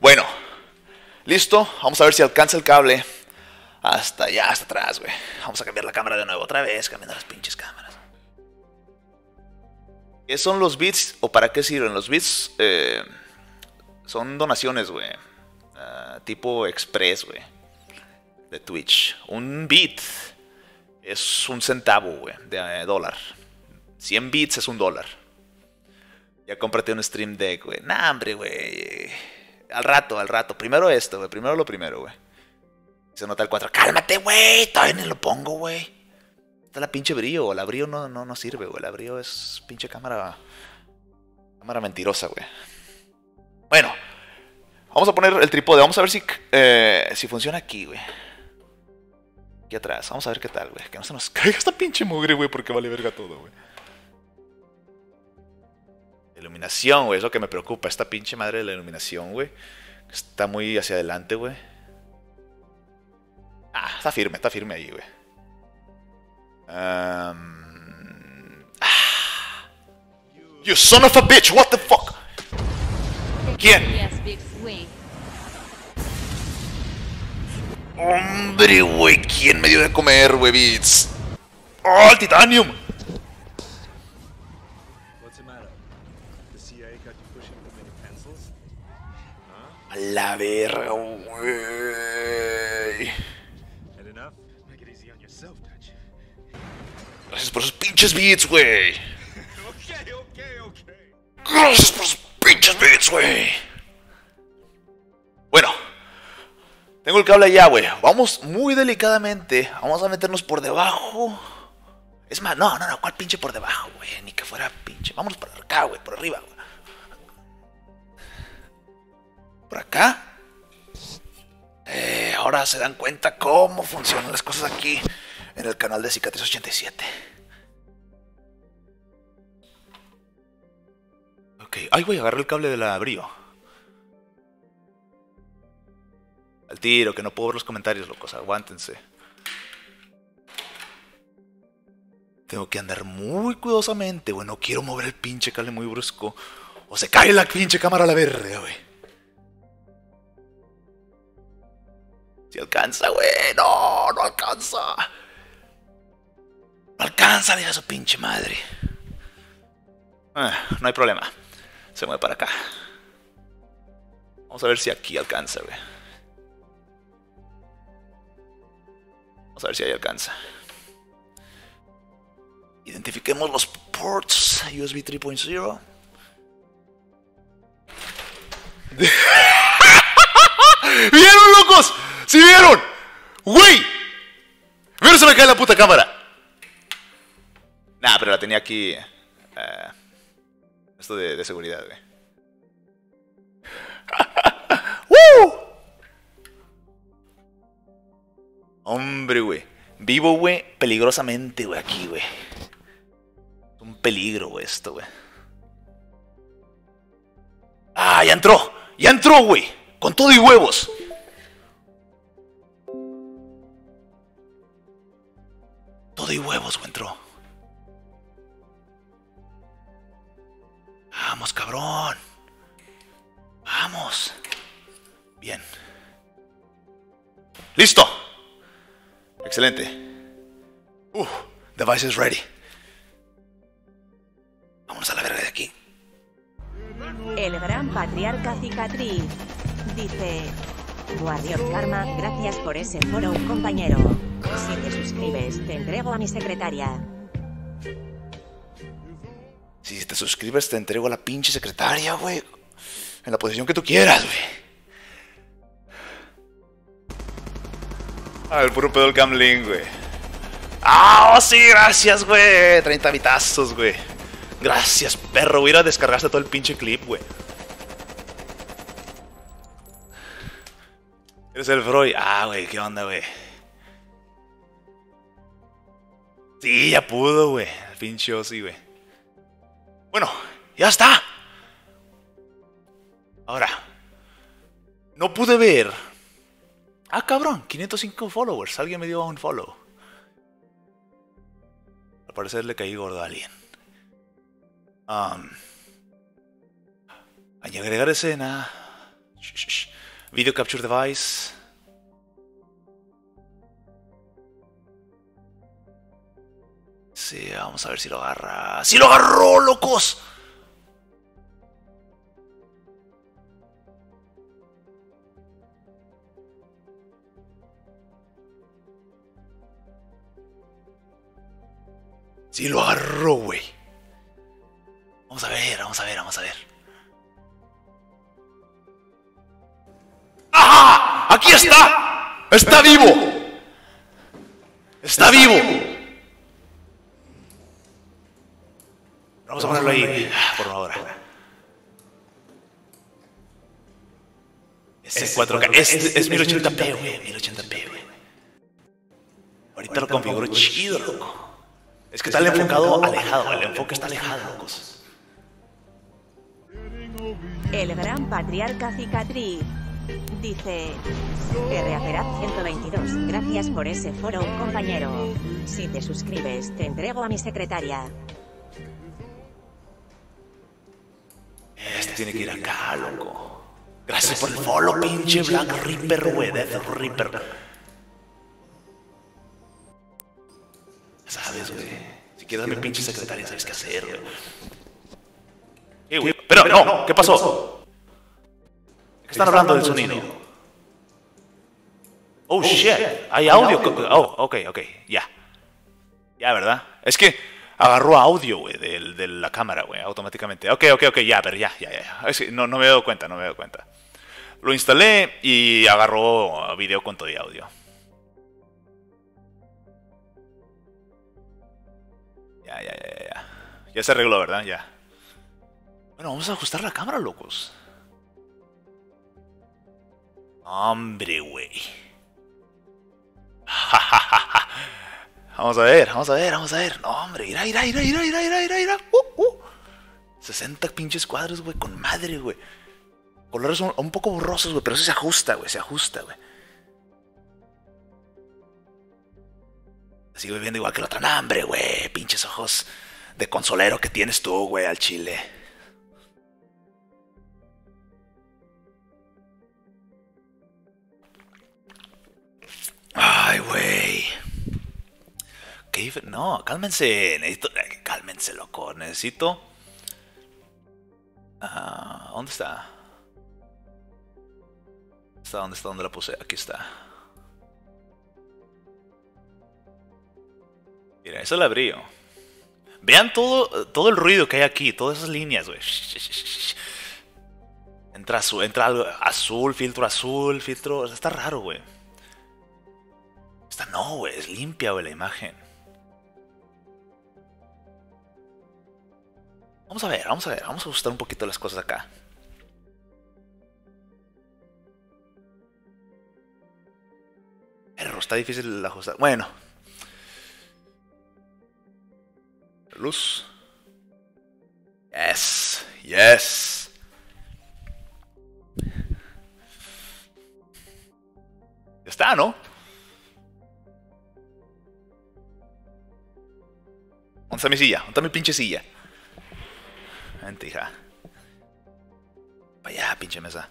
Bueno, listo. Vamos a ver si alcanza el cable hasta allá, hasta atrás, güey. Vamos a cambiar la cámara de nuevo, otra vez, cambiando las pinches cámaras. ¿Qué son los bits o para qué sirven? Los bits son donaciones, güey. Tipo Express, güey. De Twitch. Un bit es un centavo, güey, de dólar. 100 bits es $1. Ya cómprate un Stream Deck, güey. Nah, hombre, güey. Al rato. Primero esto, güey. Primero lo primero, güey. Se nota el 4. ¡Cálmate, güey! Todavía ni lo pongo, güey. Está la pinche Brio. La Brio no sirve, güey. La Brio es pinche cámara... Cámara mentirosa, güey. Bueno. Vamos a poner el trípode. Vamos a ver si, si funciona aquí, güey. Aquí atrás. Vamos a ver qué tal, güey. Que no se nos caiga esta pinche mugre, güey. Porque vale verga todo, güey. Iluminación, güey, es lo que me preocupa. Esta pinche madre de la iluminación, güey. Está muy hacia adelante, güey. Ah, está firme ahí, güey. You son of a bitch, what the fuck. ¿Quién? Hombre, güey, ¿quién me dio de comer, güey, bits? ¡Oh, el titanium! La verga, güey. Gracias por esos pinches beats, güey. Gracias por esos pinches beats, güey. Bueno, tengo el cable allá, güey. Vamos muy delicadamente. Vamos a meternos por debajo. Es más, no, ¿cuál pinche por debajo, güey? Ni que fuera pinche. Vámonos por acá, güey, por arriba, güey. Por acá. Ahora se dan cuenta cómo funcionan las cosas aquí en el canal de Cicatriz 87. Ok, ay, güey, agarré el cable de la Brio. Al tiro, que no puedo ver los comentarios, locos, aguántense. Tengo que andar muy cuidadosamente, güey, no quiero mover el pinche cable muy brusco. O se cae la pinche cámara a la verde, güey. Si alcanza, güey. No alcanza. No alcanza, diga su pinche madre. No hay problema. Se mueve para acá. Vamos a ver si aquí alcanza, güey. Vamos a ver si ahí alcanza. Identifiquemos los ports USB 3.0. ¿Vieron, locos? ¿Sí vieron? ¡Güey! ¡Vieron, se me cae la puta cámara! Nah, pero la tenía aquí. Esto de seguridad, güey. ¡Woo! Hombre, güey. Vivo, güey, peligrosamente, güey, aquí, güey. Un peligro, güey, esto, güey. ¡Ah, ya entró! ¡Ya entró, güey! ¡Con todo y huevos! Todo y huevos, güey, entró. Vamos, cabrón. Vamos. Bien. Listo. Excelente. Device is ready. Vámonos a la verga de aquí. El gran patriarca Cicatriz dice: Warrior Karma, gracias por ese foro, compañero. Si te suscribes, te entrego a mi secretaria. Si te suscribes, te entrego a la pinche secretaria, güey. En la posición que tú quieras, güey. Ah, el puro pedo del Cam Link, güey. ¡Ah, oh, sí! Gracias, güey. 30 vitazos, güey. Gracias, perro. Voy a ir a descargarse todo el pinche clip, güey. Eres el Freud. Ah, güey, ¿qué onda, güey? Sí, ya pudo, güey. El pinche Ozzy, güey. Bueno, ya está. Ahora, no pude ver. Ah, cabrón, 505 followers. Alguien me dio un follow. Al parecer le caí gordo a alguien. Agregar escena. Video capture device. Sí, vamos a ver si lo agarra. ¡Sí lo agarró, locos! ¡Sí lo agarró, güey! Vamos a ver, vamos a ver, vamos a ver. ¡Ajá! ¡Aquí está! ¡Está vivo! ¡Está vivo! Vamos a ponerlo ahí, por ahora. Ese 4K, es 1080p, güey, 1080p, güey. Ahorita lo configuro chido, loco. Es que está el enfocado alejado, el enfoque está alejado, locos. El gran patriarca cicatriz dice: RAPerat 122, gracias por ese foro, compañero. Si te suscribes, te entrego a mi secretaria. Este tiene que ir acá, loco. Gracias por el follow, pinche Black Reaper, güey. Death Reaper. Sabes, güey. Si quieres mi pinche secretaria, sabes qué hacer, güey. Pero no, ¿qué pasó? ¿Qué están hablando del sonido? Oh, shit. Hay audio. Oh, ok. Ya. Ya, ¿verdad? Es que agarró audio, güey, de la cámara, güey, automáticamente. Ok, ya, pero ya. Es que no me he dado cuenta, Lo instalé y agarró video con todo y audio. Ya. Ya se arregló, ¿verdad? Ya. Bueno, vamos a ajustar la cámara, locos. Hombre, güey. Jajajaja. Vamos a ver. No, hombre, irá. 60 pinches cuadros, güey, con madre, güey. Colores un poco borrosos, güey, pero eso se ajusta, güey. Sigo viendo igual que la otra. Hambre, güey, pinches ojos de consolero que tienes tú, güey, al chile. Ay, güey. No, cálmense, cálmense, loco, necesito. ¿Dónde está? ¿Dónde está? ¿Dónde la puse? Aquí está. Mira, eso la abrí. Vean todo el ruido que hay aquí, todas esas líneas, güey. Entra algo azul, filtro. Está raro, güey. Esta no, güey, es limpia, güey, la imagen. Vamos a ver, vamos a ajustar un poquito las cosas acá. Pero está difícil ajustar. Bueno. Luz. Yes. Ya está, ¿no? ¿Dónde está mi silla? ¿Dónde está mi pinche silla? Mentira. Vaya, pinche mesa.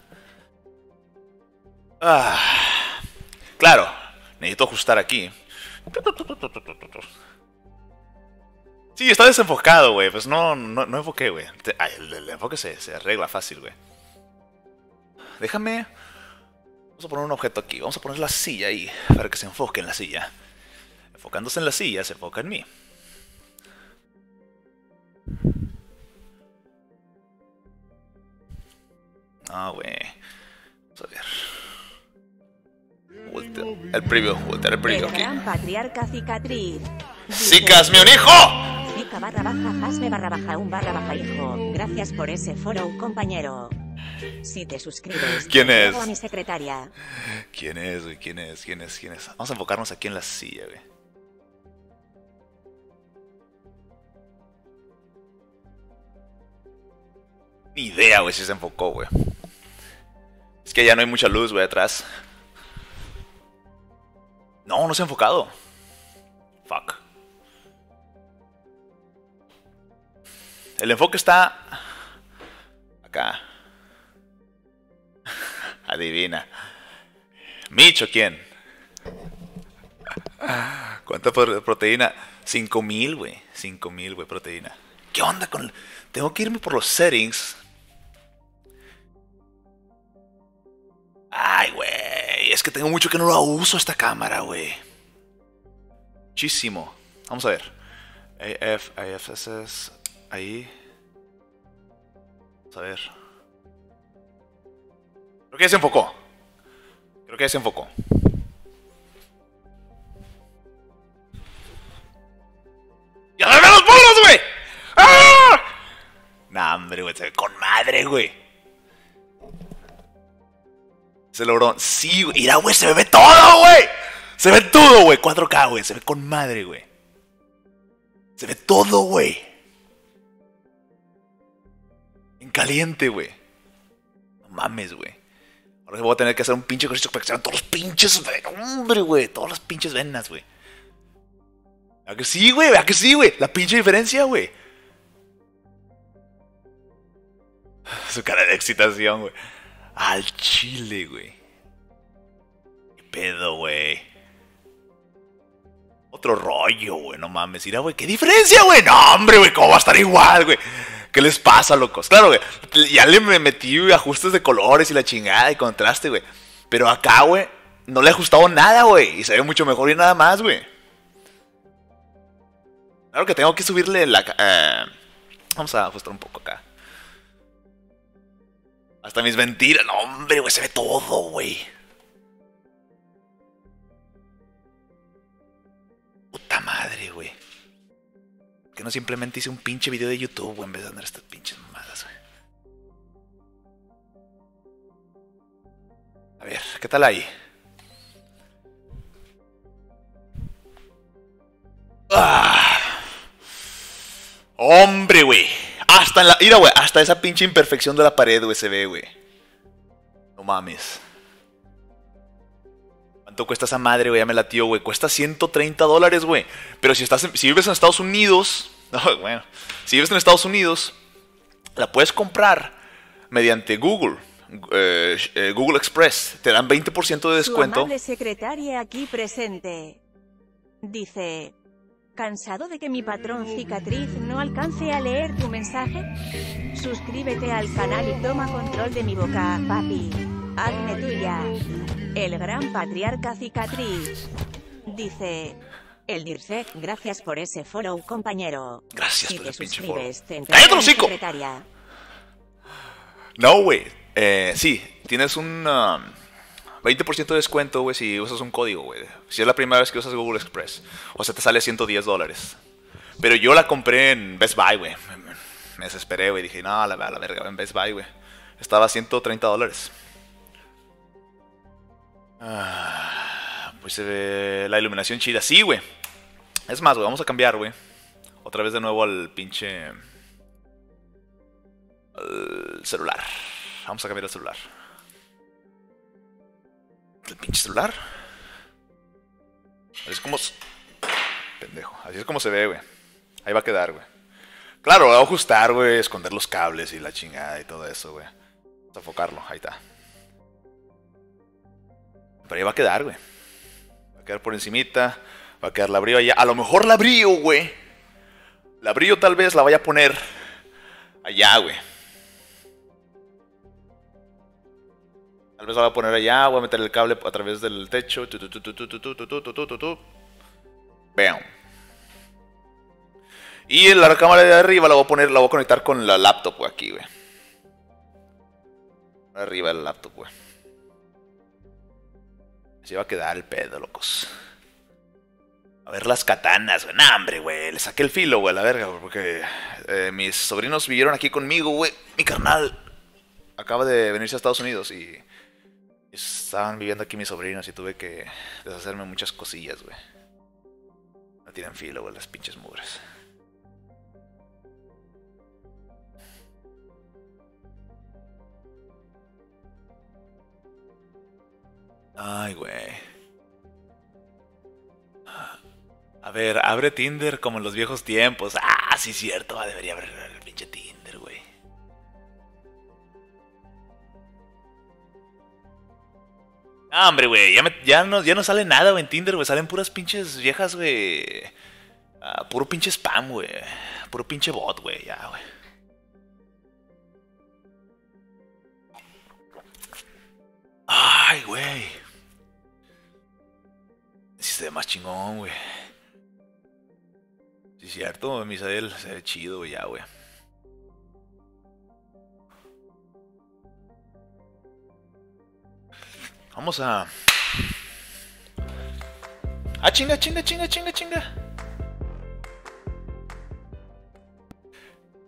Claro, necesito ajustar aquí. Sí, está desenfocado, güey. Pues no enfoqué, güey. El enfoque se arregla fácil, güey. Déjame. Vamos a poner un objeto aquí. Vamos a poner la silla ahí para que se enfoque en la silla. Enfocándose en la silla, se enfoca en mí. Güey. Vamos a ver. El preview holder, el preview king. Gran patriarca cicatriz. ¡Sica es mi un hijo! Sica /, hasme /, un /, hijo. Gracias por ese follow, compañero. Si te suscribes, ¿quién es? A mi secretaria. ¿Quién es, güey? ¿Quién es? ¿Quién es? ¿Quién es? Vamos a enfocarnos aquí en la silla, güey. Ni idea, güey, si se enfocó, güey. Es que ya no hay mucha luz, güey, atrás. No, no se ha enfocado. Fuck. El enfoque está acá. Adivina. ¿Micho quién? ¿Cuánta proteína? 5000, güey. 5000, güey, proteína. ¿Qué onda con...? Tengo que irme por los settings. Ay, güey. Es que tengo mucho que no lo uso esta cámara, güey. Muchísimo. Vamos a ver. AFSS. Ahí. Vamos a ver. Creo que ya se enfocó. Creo que ya se enfocó. ¡Ya dame los bolos, güey! ¡Ah! Nah, hombre, güey. Se ve con madre, güey. Se logró. Sí, güey. Mira, güey. Se ve todo, güey. Se ve todo, güey. 4K, güey. Se ve con madre, güey. Se ve todo, güey. En caliente, güey. No mames, güey. Ahora voy a tener que hacer un pinche ejercicio para que sean todos los pinches. Hombre, güey. Todas las pinches venas, güey. ¿A que sí, güey? ¿A que sí, güey? La pinche diferencia, güey. Su cara de excitación, güey. Al chile, güey. Qué pedo, güey. Otro rollo, güey. No mames. Mira, güey. ¿Qué diferencia, güey? No, hombre, güey. ¿Cómo va a estar igual, güey? ¿Qué les pasa, locos? Claro, güey. Ya le metí ajustes de colores y la chingada y contraste, güey. Pero acá, güey, no le he ajustado nada, güey. Y se ve mucho mejor y nada más, güey. Claro que tengo que subirle la... Vamos a ajustar un poco acá. Hasta mis mentiras. No, hombre, güey. Se ve todo, güey. Puta madre, güey. ¿Por qué no simplemente hice un pinche video de YouTube, güey? En vez de andar estas pinches mamadas, güey. A ver, ¿qué tal ahí? ¡Ah! ¡Hombre, güey! Hasta en la... Mira, güey, hasta esa pinche imperfección de la pared, güey, se ve, güey. No mames. ¿Cuánto cuesta esa madre, güey? Ya me latió, güey. Cuesta $130, güey. Pero si estás en... si vives en Estados Unidos... No, bueno. Si vives en Estados Unidos, la puedes comprar mediante Google. Google Express. Te dan 20% de descuento. Su amable secretaria aquí presente. Dice... ¿Cansado de que mi patrón cicatriz no alcance a leer tu mensaje? Suscríbete al canal y toma control de mi boca, papi. Hazme tuya. El gran patriarca cicatriz. Dice... El Dirce, gracias por ese follow, compañero. Gracias por el pinche follow. ¡Cállate los cinco! No, güey. Sí, tienes un... 20% de descuento, güey, si usas un código, güey. Si es la primera vez que usas Google Express. O sea, te sale $110. Pero yo la compré en Best Buy, güey. Me desesperé, güey. Dije, no, la verga, en Best Buy, güey. Estaba a $130. Pues se ve la iluminación chida. Sí, güey. Es más, güey, vamos a cambiar, güey. Otra vez de nuevo al pinche... al celular. Vamos a cambiar el celular. El pinche celular. Así es como... Pendejo. Así es como se ve, güey. Ahí va a quedar, güey. Claro, va a ajustar, güey. Esconder los cables y la chingada y todo eso, güey. Vamos a enfocarlo. Ahí está. Pero ahí va a quedar, güey. Va a quedar por encimita. Va a quedar la Brio allá. A lo mejor la Brio, güey. La Brio tal vez la vaya a poner allá, güey. Tal vez la voy a poner allá, voy a meter el cable a través del techo. Vean. Y en la cámara de arriba la voy a poner, la voy a conectar con la laptop, güey, aquí, güey. Arriba de la laptop, güey. Se iba a quedar el pedo, locos. A ver las katanas, güey. Nah, hombre, güey. Le saqué el filo, güey, a la verga, güey, porque mis sobrinos vivieron aquí conmigo, güey. Mi carnal acaba de venirse a Estados Unidos y estaban viviendo aquí mis sobrinos y tuve que deshacerme muchas cosillas, güey. No tienen filo, güey, las pinches mugres. Ay, güey. A ver, abre Tinder como en los viejos tiempos. Ah, sí, cierto. Debería abrir el pinche Tinder, güey. Ah, hombre, güey. Ya no sale nada, güey, en Tinder, güey. Salen puras pinches viejas, güey. Ah, puro pinche spam, güey. Puro pinche bot, güey. Ya, güey. Ay, güey. Sí se ve más chingón, güey. Sí, cierto, Misael, se ve chido ya, güey. Vamos a... ¡Ah, chinga, chinga, chinga, chinga, chinga!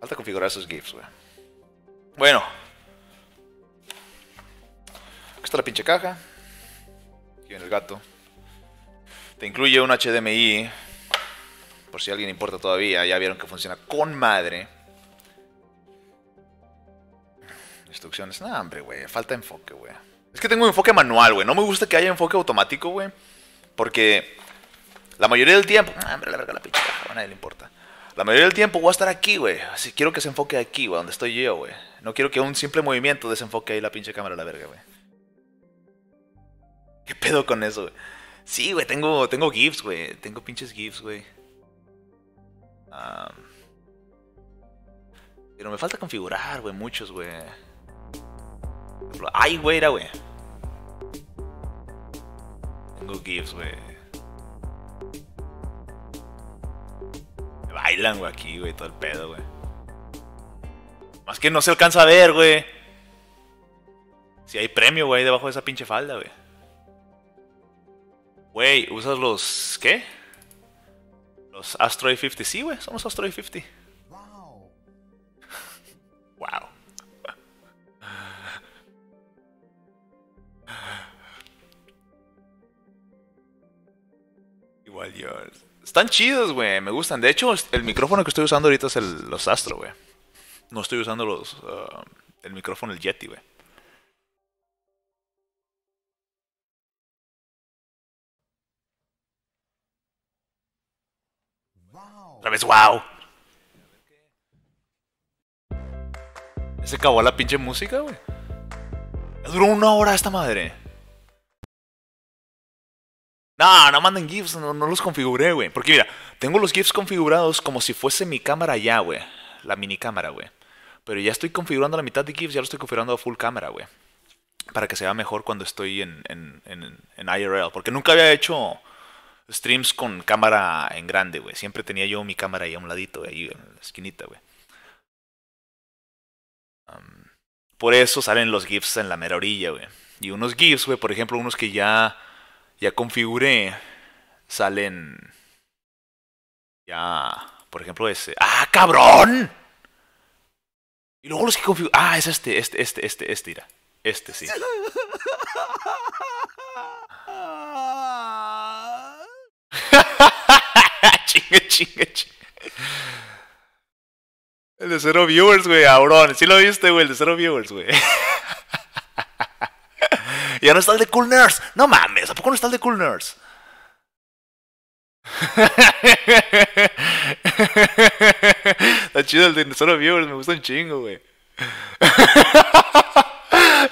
Falta configurar sus GIFs, güey. Bueno. Aquí está la pinche caja. Aquí viene el gato. Te incluye un HDMI. Por si a alguien importa todavía, ya vieron que funciona con madre. Instrucciones. Nah, hombre, güey. Falta enfoque, güey. Es que tengo un enfoque manual, güey. No me gusta que haya enfoque automático, güey. Porque la mayoría del tiempo... Ah, hombre, la verga, la pinche caja. A nadie le importa. La mayoría del tiempo voy a estar aquí, güey. Así quiero que se enfoque aquí, güey. Donde estoy yo, güey. No quiero que un simple movimiento desenfoque ahí la pinche cámara, la verga, güey. ¿Qué pedo con eso, güey? Sí, güey. Tengo GIFs, güey. Tengo pinches GIFs, güey. Pero me falta configurar, güey, muchos, güey. Ay, güey, era, güey. Tengo GIFs, güey. Me bailan, güey, aquí, güey, todo el pedo, güey. Más que no se alcanza a ver, güey. Si hay premio, güey, debajo de esa pinche falda, güey. Güey, usas los... ¿Qué? Los Astro A50, sí, güey, somos Astro A50. Wow. Wow. Igual yo. Están chidos, güey, me gustan. De hecho, el micrófono que estoy usando ahorita es los Astro, güey. No estoy usando los el micrófono, el Yeti, güey. Otra vez, wow. Se acabó la pinche música, güey. Duró una hora esta madre. No, no manden GIFs, no los configuré, güey. Porque mira, tengo los GIFs configurados como si fuese mi cámara ya, güey. La mini cámara, güey. Pero ya estoy configurando la mitad de GIFs, ya lo estoy configurando a full cámara, güey. Para que se vea mejor cuando estoy en IRL. Porque nunca había hecho... streams con cámara en grande, güey. Siempre tenía yo mi cámara ahí a un ladito, ahí en la esquinita, güey. Por eso salen los GIFs en la mera orilla, güey. Y unos GIFs, güey, por ejemplo, unos que ya configuré, salen... Ya, por ejemplo, ese... ¡Ah, cabrón! Y luego los que configuré... Ah, es este, mira. Este, sí. Chingue, chingue, chingue. El de 0 viewers, güey, cabrón. Sí lo viste, güey, el de 0 viewers, güey. Ya no está el de Cool Nerds. No mames, ¿a poco no está el de Cool Nerds? Está chido el de 0 viewers, me gusta un chingo, güey.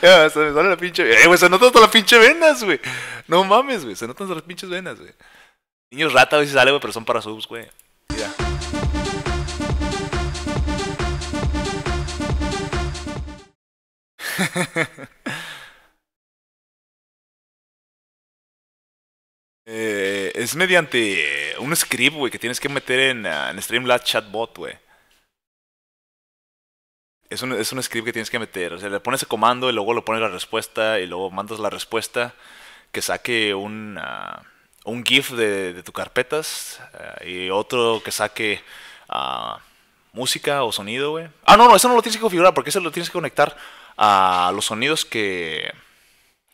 Se me sale la pinche... güey, se notan todas las pinches venas, güey. No mames, güey, se notan todas las pinches venas, güey. Niños rata a veces sale, güey, pero son para subs, güey. Mira. Es mediante un script, güey, que tienes que meter en Streamlabs Chatbot, güey. Es un script que tienes que meter. O sea, le pones el comando y luego le pones la respuesta y luego mandas la respuesta. que saque un GIF de tus carpetas, y otro que saque música o sonido, güey. Ah, no, no, eso no lo tienes que configurar, porque eso lo tienes que conectar a los sonidos que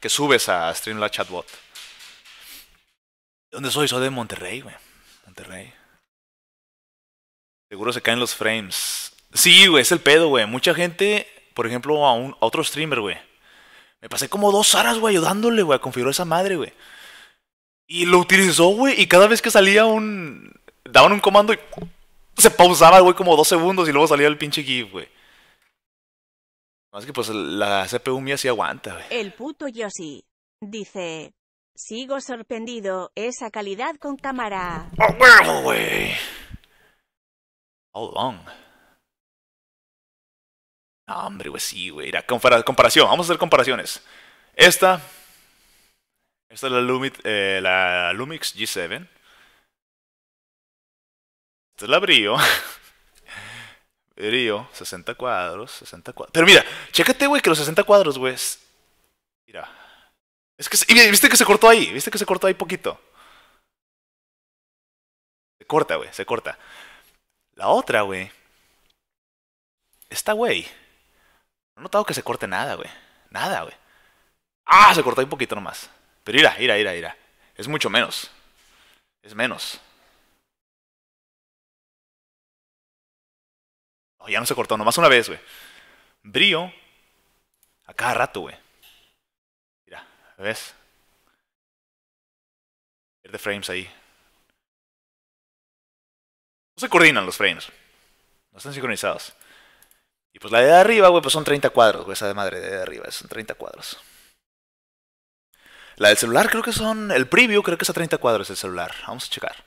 subes a Streamlabs Chatbot. ¿Dónde soy? Soy de Monterrey, güey. Monterrey. Seguro se caen los frames. Sí, güey, es el pedo, güey. Mucha gente, por ejemplo, a otro streamer, güey. Me pasé como 2 horas, güey, ayudándole, güey, a configurar esa madre, güey. Y lo utilizó, güey, y cada vez que salía daban un comando y se pausaba, güey, como 2 segundos y luego salía el pinche GIF, güey. Más que pues la CPU mía sí aguanta, güey. El puto Yoshi dice: sigo sorprendido, esa calidad con cámara. ¡Oh, huevo, güey! How long? No, hombre, güey, sí, güey. La comparación, vamos a hacer comparaciones. Esta es la Lumix G7. Esta es la Brio. Brio, 60 cuadros, 60 cuadros. Pero mira, chécate, güey, que los 60 cuadros, güey. Mira. Es que viste que se cortó ahí, viste que se cortó ahí poquito. Se corta, güey, se corta. La otra, güey. Esta, güey. No he notado que se corte nada, güey. Nada, güey. Ah, se cortó ahí un poquito nomás. Pero mira. Es mucho menos. Es menos. Oh, ya no se cortó, nomás una vez, güey. Brio. A cada rato, güey. Mira, ¿ves? Pierde frames ahí. No se coordinan los frames. No están sincronizados. Y pues la de arriba, güey, pues son 30 cuadros, güey. Esa de madre de arriba, son 30 cuadros. La del celular creo que son... El preview creo que es a 30 cuadros el celular. Vamos a checar.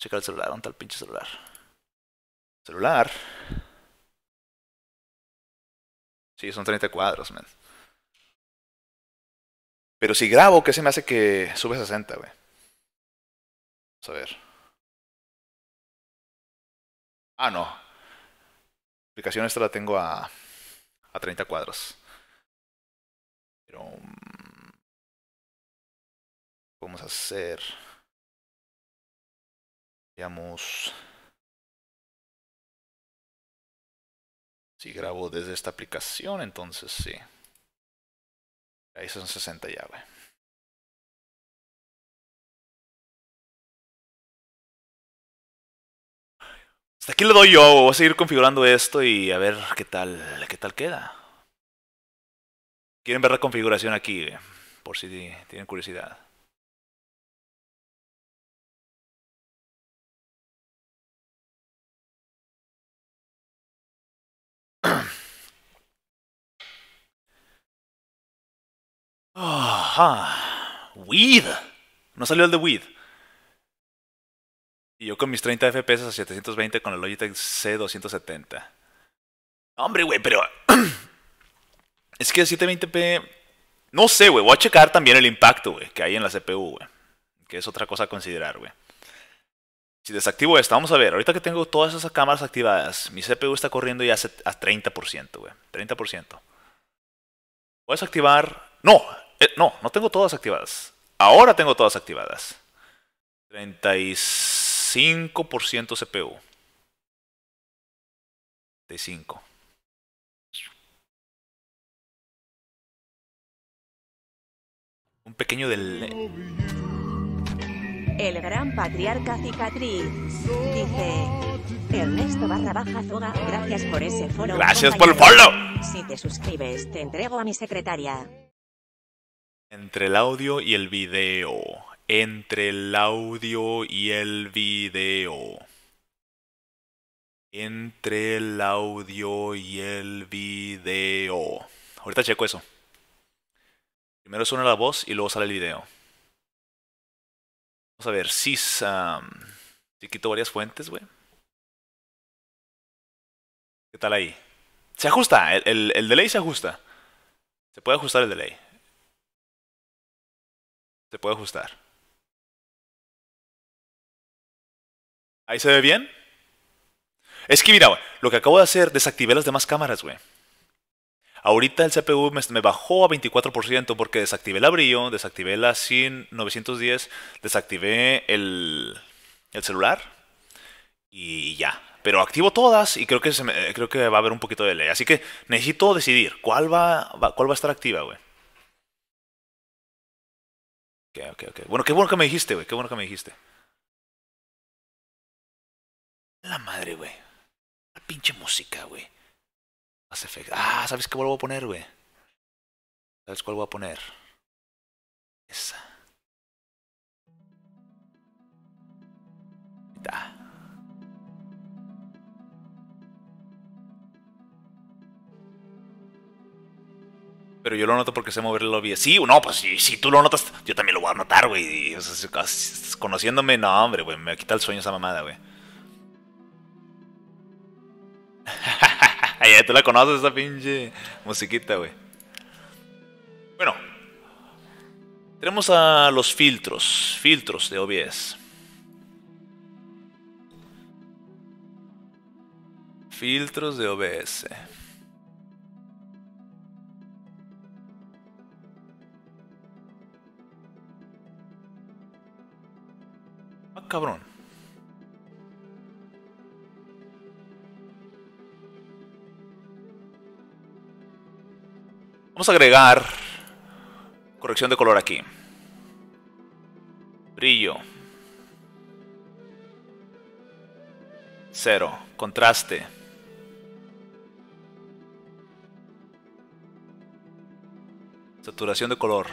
Checar el celular. ¿Dónde está el pinche celular? Celular. Sí, son 30 cuadros, man. Pero si grabo, ¿qué se me hace que sube 60, güey? Vamos a ver. Ah, no. La aplicación esta la tengo a 30 cuadros. Pero vamos a hacer, digamos, si grabo desde esta aplicación, entonces sí. Ahí son 60 ya, güey. Hasta aquí le doy yo, voy a seguir configurando esto y a ver qué tal queda. Quieren ver la configuración aquí, por si tienen curiosidad. Ajá. Weed. No salió el de Weed. Y yo con mis 30 FPS a 720 con el Logitech C270. Hombre, güey, pero... es que 720p... No sé, güey. Voy a checar también el impacto, güey, que hay en la CPU, güey. Que es otra cosa a considerar, güey. Si desactivo esta, vamos a ver. Ahorita que tengo todas esas cámaras activadas, mi CPU está corriendo ya a 30%, güey. 30%. Voy a desactivar... No, no tengo todas activadas. Ahora tengo todas activadas. 36... 5% CPU. 35. Un pequeño del... El gran patriarca cicatriz dice: Ernesto _ Zoga, gracias por ese follow. Gracias por el follow. Si te suscribes te entrego a mi secretaria. Entre el audio y el video. Entre el audio y el video. Ahorita checo eso. Primero suena la voz y luego sale el video. Vamos a ver si si quito varias fuentes, güey. ¿Qué tal ahí? Se ajusta, el delay se ajusta. Se puede ajustar el delay. Se puede ajustar. ¿Ahí se ve bien? Es que mira, güey, lo que acabo de hacer, desactivé las demás cámaras, güey. Ahorita el CPU me bajó a 24% porque desactivé la Brio, desactivé la C910, desactivé el celular y ya. Pero activo todas y creo que, creo que va a haber un poquito de ley. Así que necesito decidir cuál va a estar activa, güey. Ok. Bueno, qué bueno que me dijiste, güey. Qué bueno que me dijiste. La madre, güey. La pinche música, güey. Hace efecto. Ah, ¿sabes qué vuelvo a poner, güey? ¿Sabes cuál voy a poner? Esa. Da. Pero yo lo noto porque sé mover el OBS. Sí, no, pues si tú lo notas, yo también lo voy a notar, güey. O sea, conociéndome, no, hombre, güey. Me quita el sueño esa mamada, güey. Ya tú la conoces, esa pinche musiquita, güey. Bueno. Tenemos a los filtros. Filtros de OBS. Filtros de OBS. Cabrón. Vamos a agregar corrección de color aquí. Brillo. 0. Contraste. Saturación de color.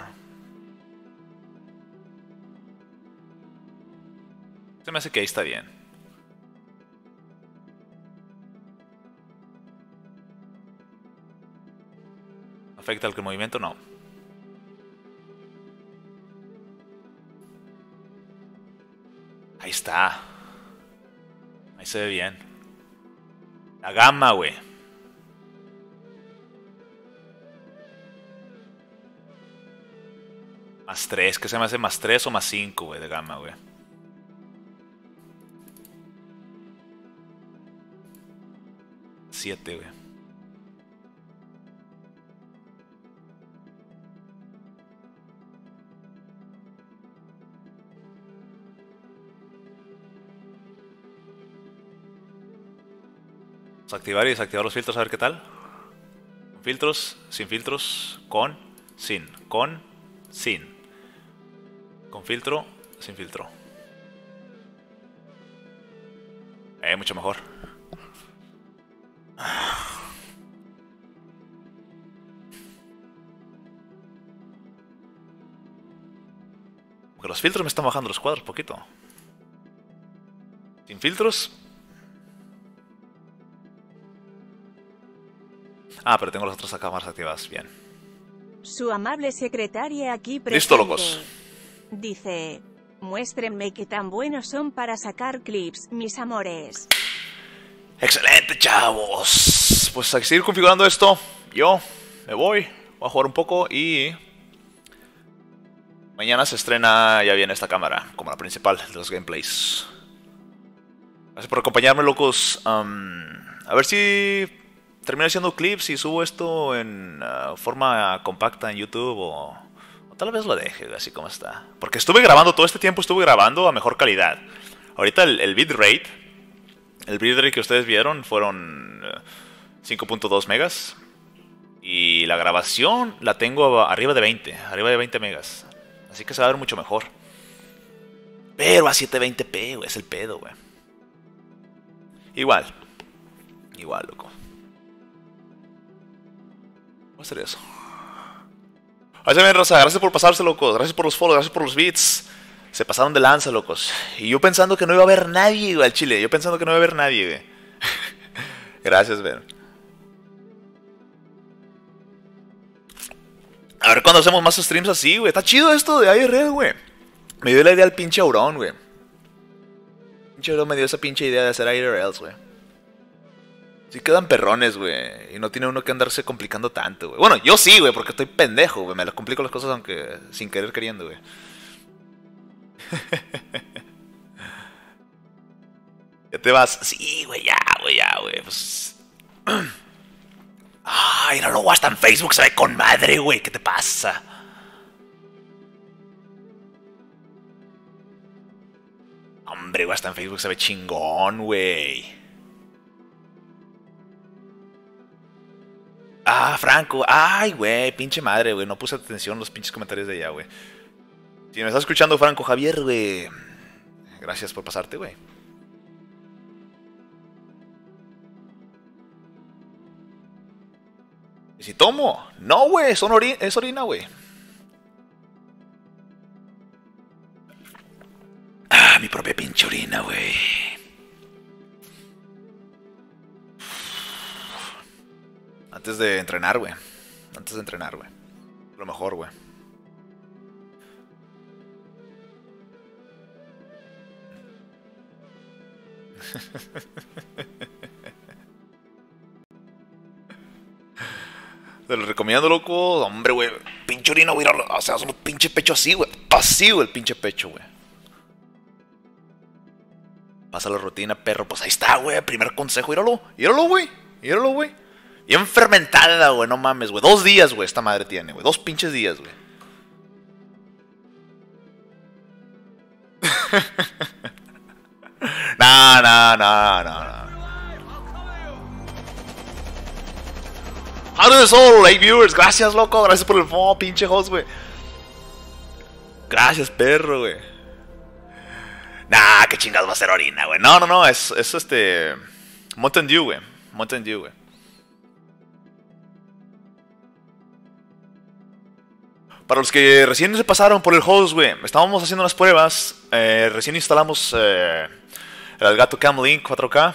Se me hace que ahí está bien. ¿Afecta al movimiento? No. Ahí está. Ahí se ve bien. La gama, güey. Más 3. ¿Qué se me hace? Más 3 o más 5, güey, de gama, güey. Güey. Vamos a activar y desactivar los filtros a ver qué tal. Con filtros, con, sin, con filtro, sin filtro. Mucho mejor. Porque los filtros me están bajando los cuadros poquito. Sin filtros. Ah, pero tengo las otras cámaras activadas. Bien. Su amable secretaria aquí presente. Listo, locos. Dice: muéstrenme qué tan buenos son para sacar clips, mis amores. Excelente, chavos. Pues a seguir configurando esto. Yo me voy. Voy a jugar un poco y mañana se estrena ya bien esta cámara como la principal de los gameplays. Gracias por acompañarme, locos. A ver si termino haciendo clips y subo esto en forma compacta en YouTube o tal vez lo deje así como está. Porque estuve grabando, todo este tiempo estuve grabando a mejor calidad. Ahorita el bitrate. El bitrate que ustedes vieron fueron 5.2 megas. Y la grabación la tengo arriba de 20. Arriba de 20 megas. Así que se va a ver mucho mejor. Pero a 720p, güey. Es el pedo, güey. Igual. Igual, loco. Voy a hacer eso. Ahí se ven, Rosa. Gracias por pasarse, locos. Gracias por los follows. Gracias por los beats. Se pasaron de lanza, locos. Y yo pensando que no iba a haber nadie, güey, al chile. Yo pensando que no iba a haber nadie, güey. Gracias, Ben. A ver cuando hacemos más streams así, güey. Está chido esto de ARL, güey. Me dio la idea al pinche Aurón, güey. Pinche Aurón me dio esa pinche idea de hacer ARLs, güey. Sí quedan perrones, güey. Y no tiene uno que andarse complicando tanto, güey. Bueno, yo sí, güey, porque estoy pendejo, güey. Me las complico las cosas aunque sin querer queriendo, güey. Ya te vas. Sí, güey, ya, güey, ya, güey. Pues... ay, míralo, güey, hasta en Facebook se ve con madre, güey, ¿qué te pasa? Hombre, güey, hasta en Facebook se ve chingón, güey. Ah, Franco, ay, güey, pinche madre, güey, no puse atención a los pinches comentarios de allá, güey. Si me estás escuchando, Franco Javier, güey, gracias por pasarte, güey. ¿Y si tomo? No, güey, es orina, güey. Ah, mi propia pinche orina, güey. Antes de entrenar, güey. Antes de entrenar, güey. Lo mejor, güey. Te lo recomiendo, loco. Hombre, güey. Pinche orina, güey. O sea, solo pinche pecho así, güey. Pasivo el pinche pecho, güey. Pasa la rutina, perro. Pues ahí está, güey. Primer consejo. Íralo. Íralo, güey. Íralo, güey. Bien fermentada, güey. No mames, güey. 2 días, güey. Esta madre tiene, güey. 2 pinches días, güey. No. Out of the soul, hey viewers, gracias loco, gracias por el follow, pinche host, güey. Gracias, perro, güey. Nah, qué chingados va a ser orina, güey. No, es este. Mountain Dew, güey. Mountain Dew, güey. Para los que recién se pasaron por el host, güey, estábamos haciendo unas pruebas. Recién instalamos el Elgato Cam Link 4K.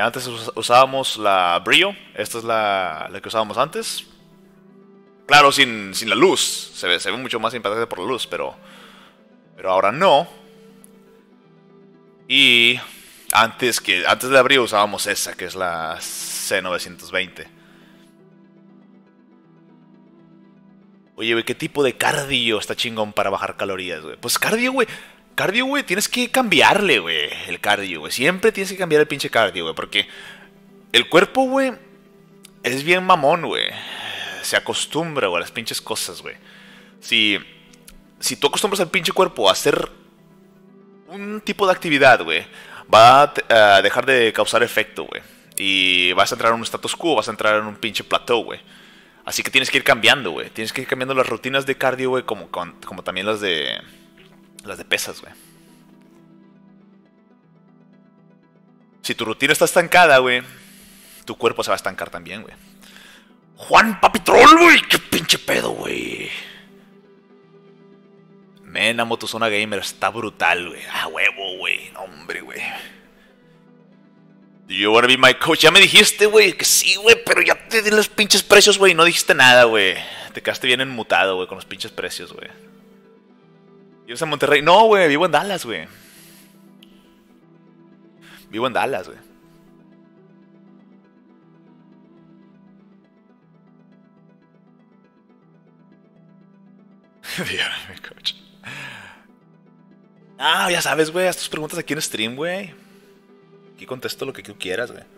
Antes usábamos la Brio. Esta es la que usábamos antes. Claro, sin la luz. Se ve mucho más impactante por la luz, pero ahora no. Y antes de la Brio usábamos esa, que es la C920. Oye, güey, ¿qué tipo de cardio está chingón para bajar calorías, güey? Pues cardio, güey. Cardio, güey, tienes que cambiarle, güey, el cardio, güey. Siempre tienes que cambiar el pinche cardio, güey, porque el cuerpo, güey, es bien mamón, güey. Se acostumbra, güey, a las pinches cosas, güey. Si tú acostumbras al pinche cuerpo a hacer un tipo de actividad, güey, va a dejar de causar efecto, güey. Y vas a entrar en un status quo, vas a entrar en un pinche plateau, güey. Así que tienes que ir cambiando, güey. Tienes que ir cambiando las rutinas de cardio, güey, como también las de pesas, güey. Si tu rutina está estancada, güey, tu cuerpo se va a estancar también, güey. Juan Papitrol, güey. Qué pinche pedo, güey. Me enamoré tu zona gamer. Está brutal, güey. Ah, huevo, güey. No, hombre, güey. Do you wanna be my coach? Ya me dijiste, güey, que sí, güey, pero ya te di los pinches precios, güey. No dijiste nada, güey. Te quedaste bien enmutado, güey, con los pinches precios, güey. ¿Vives en Monterrey? No, güey, vivo en Dallas, güey. Vivo en Dallas, güey. Dígame, coach. Ah, ya sabes, güey, haz tus preguntas aquí en stream, güey. Aquí contesto lo que tú quieras, güey.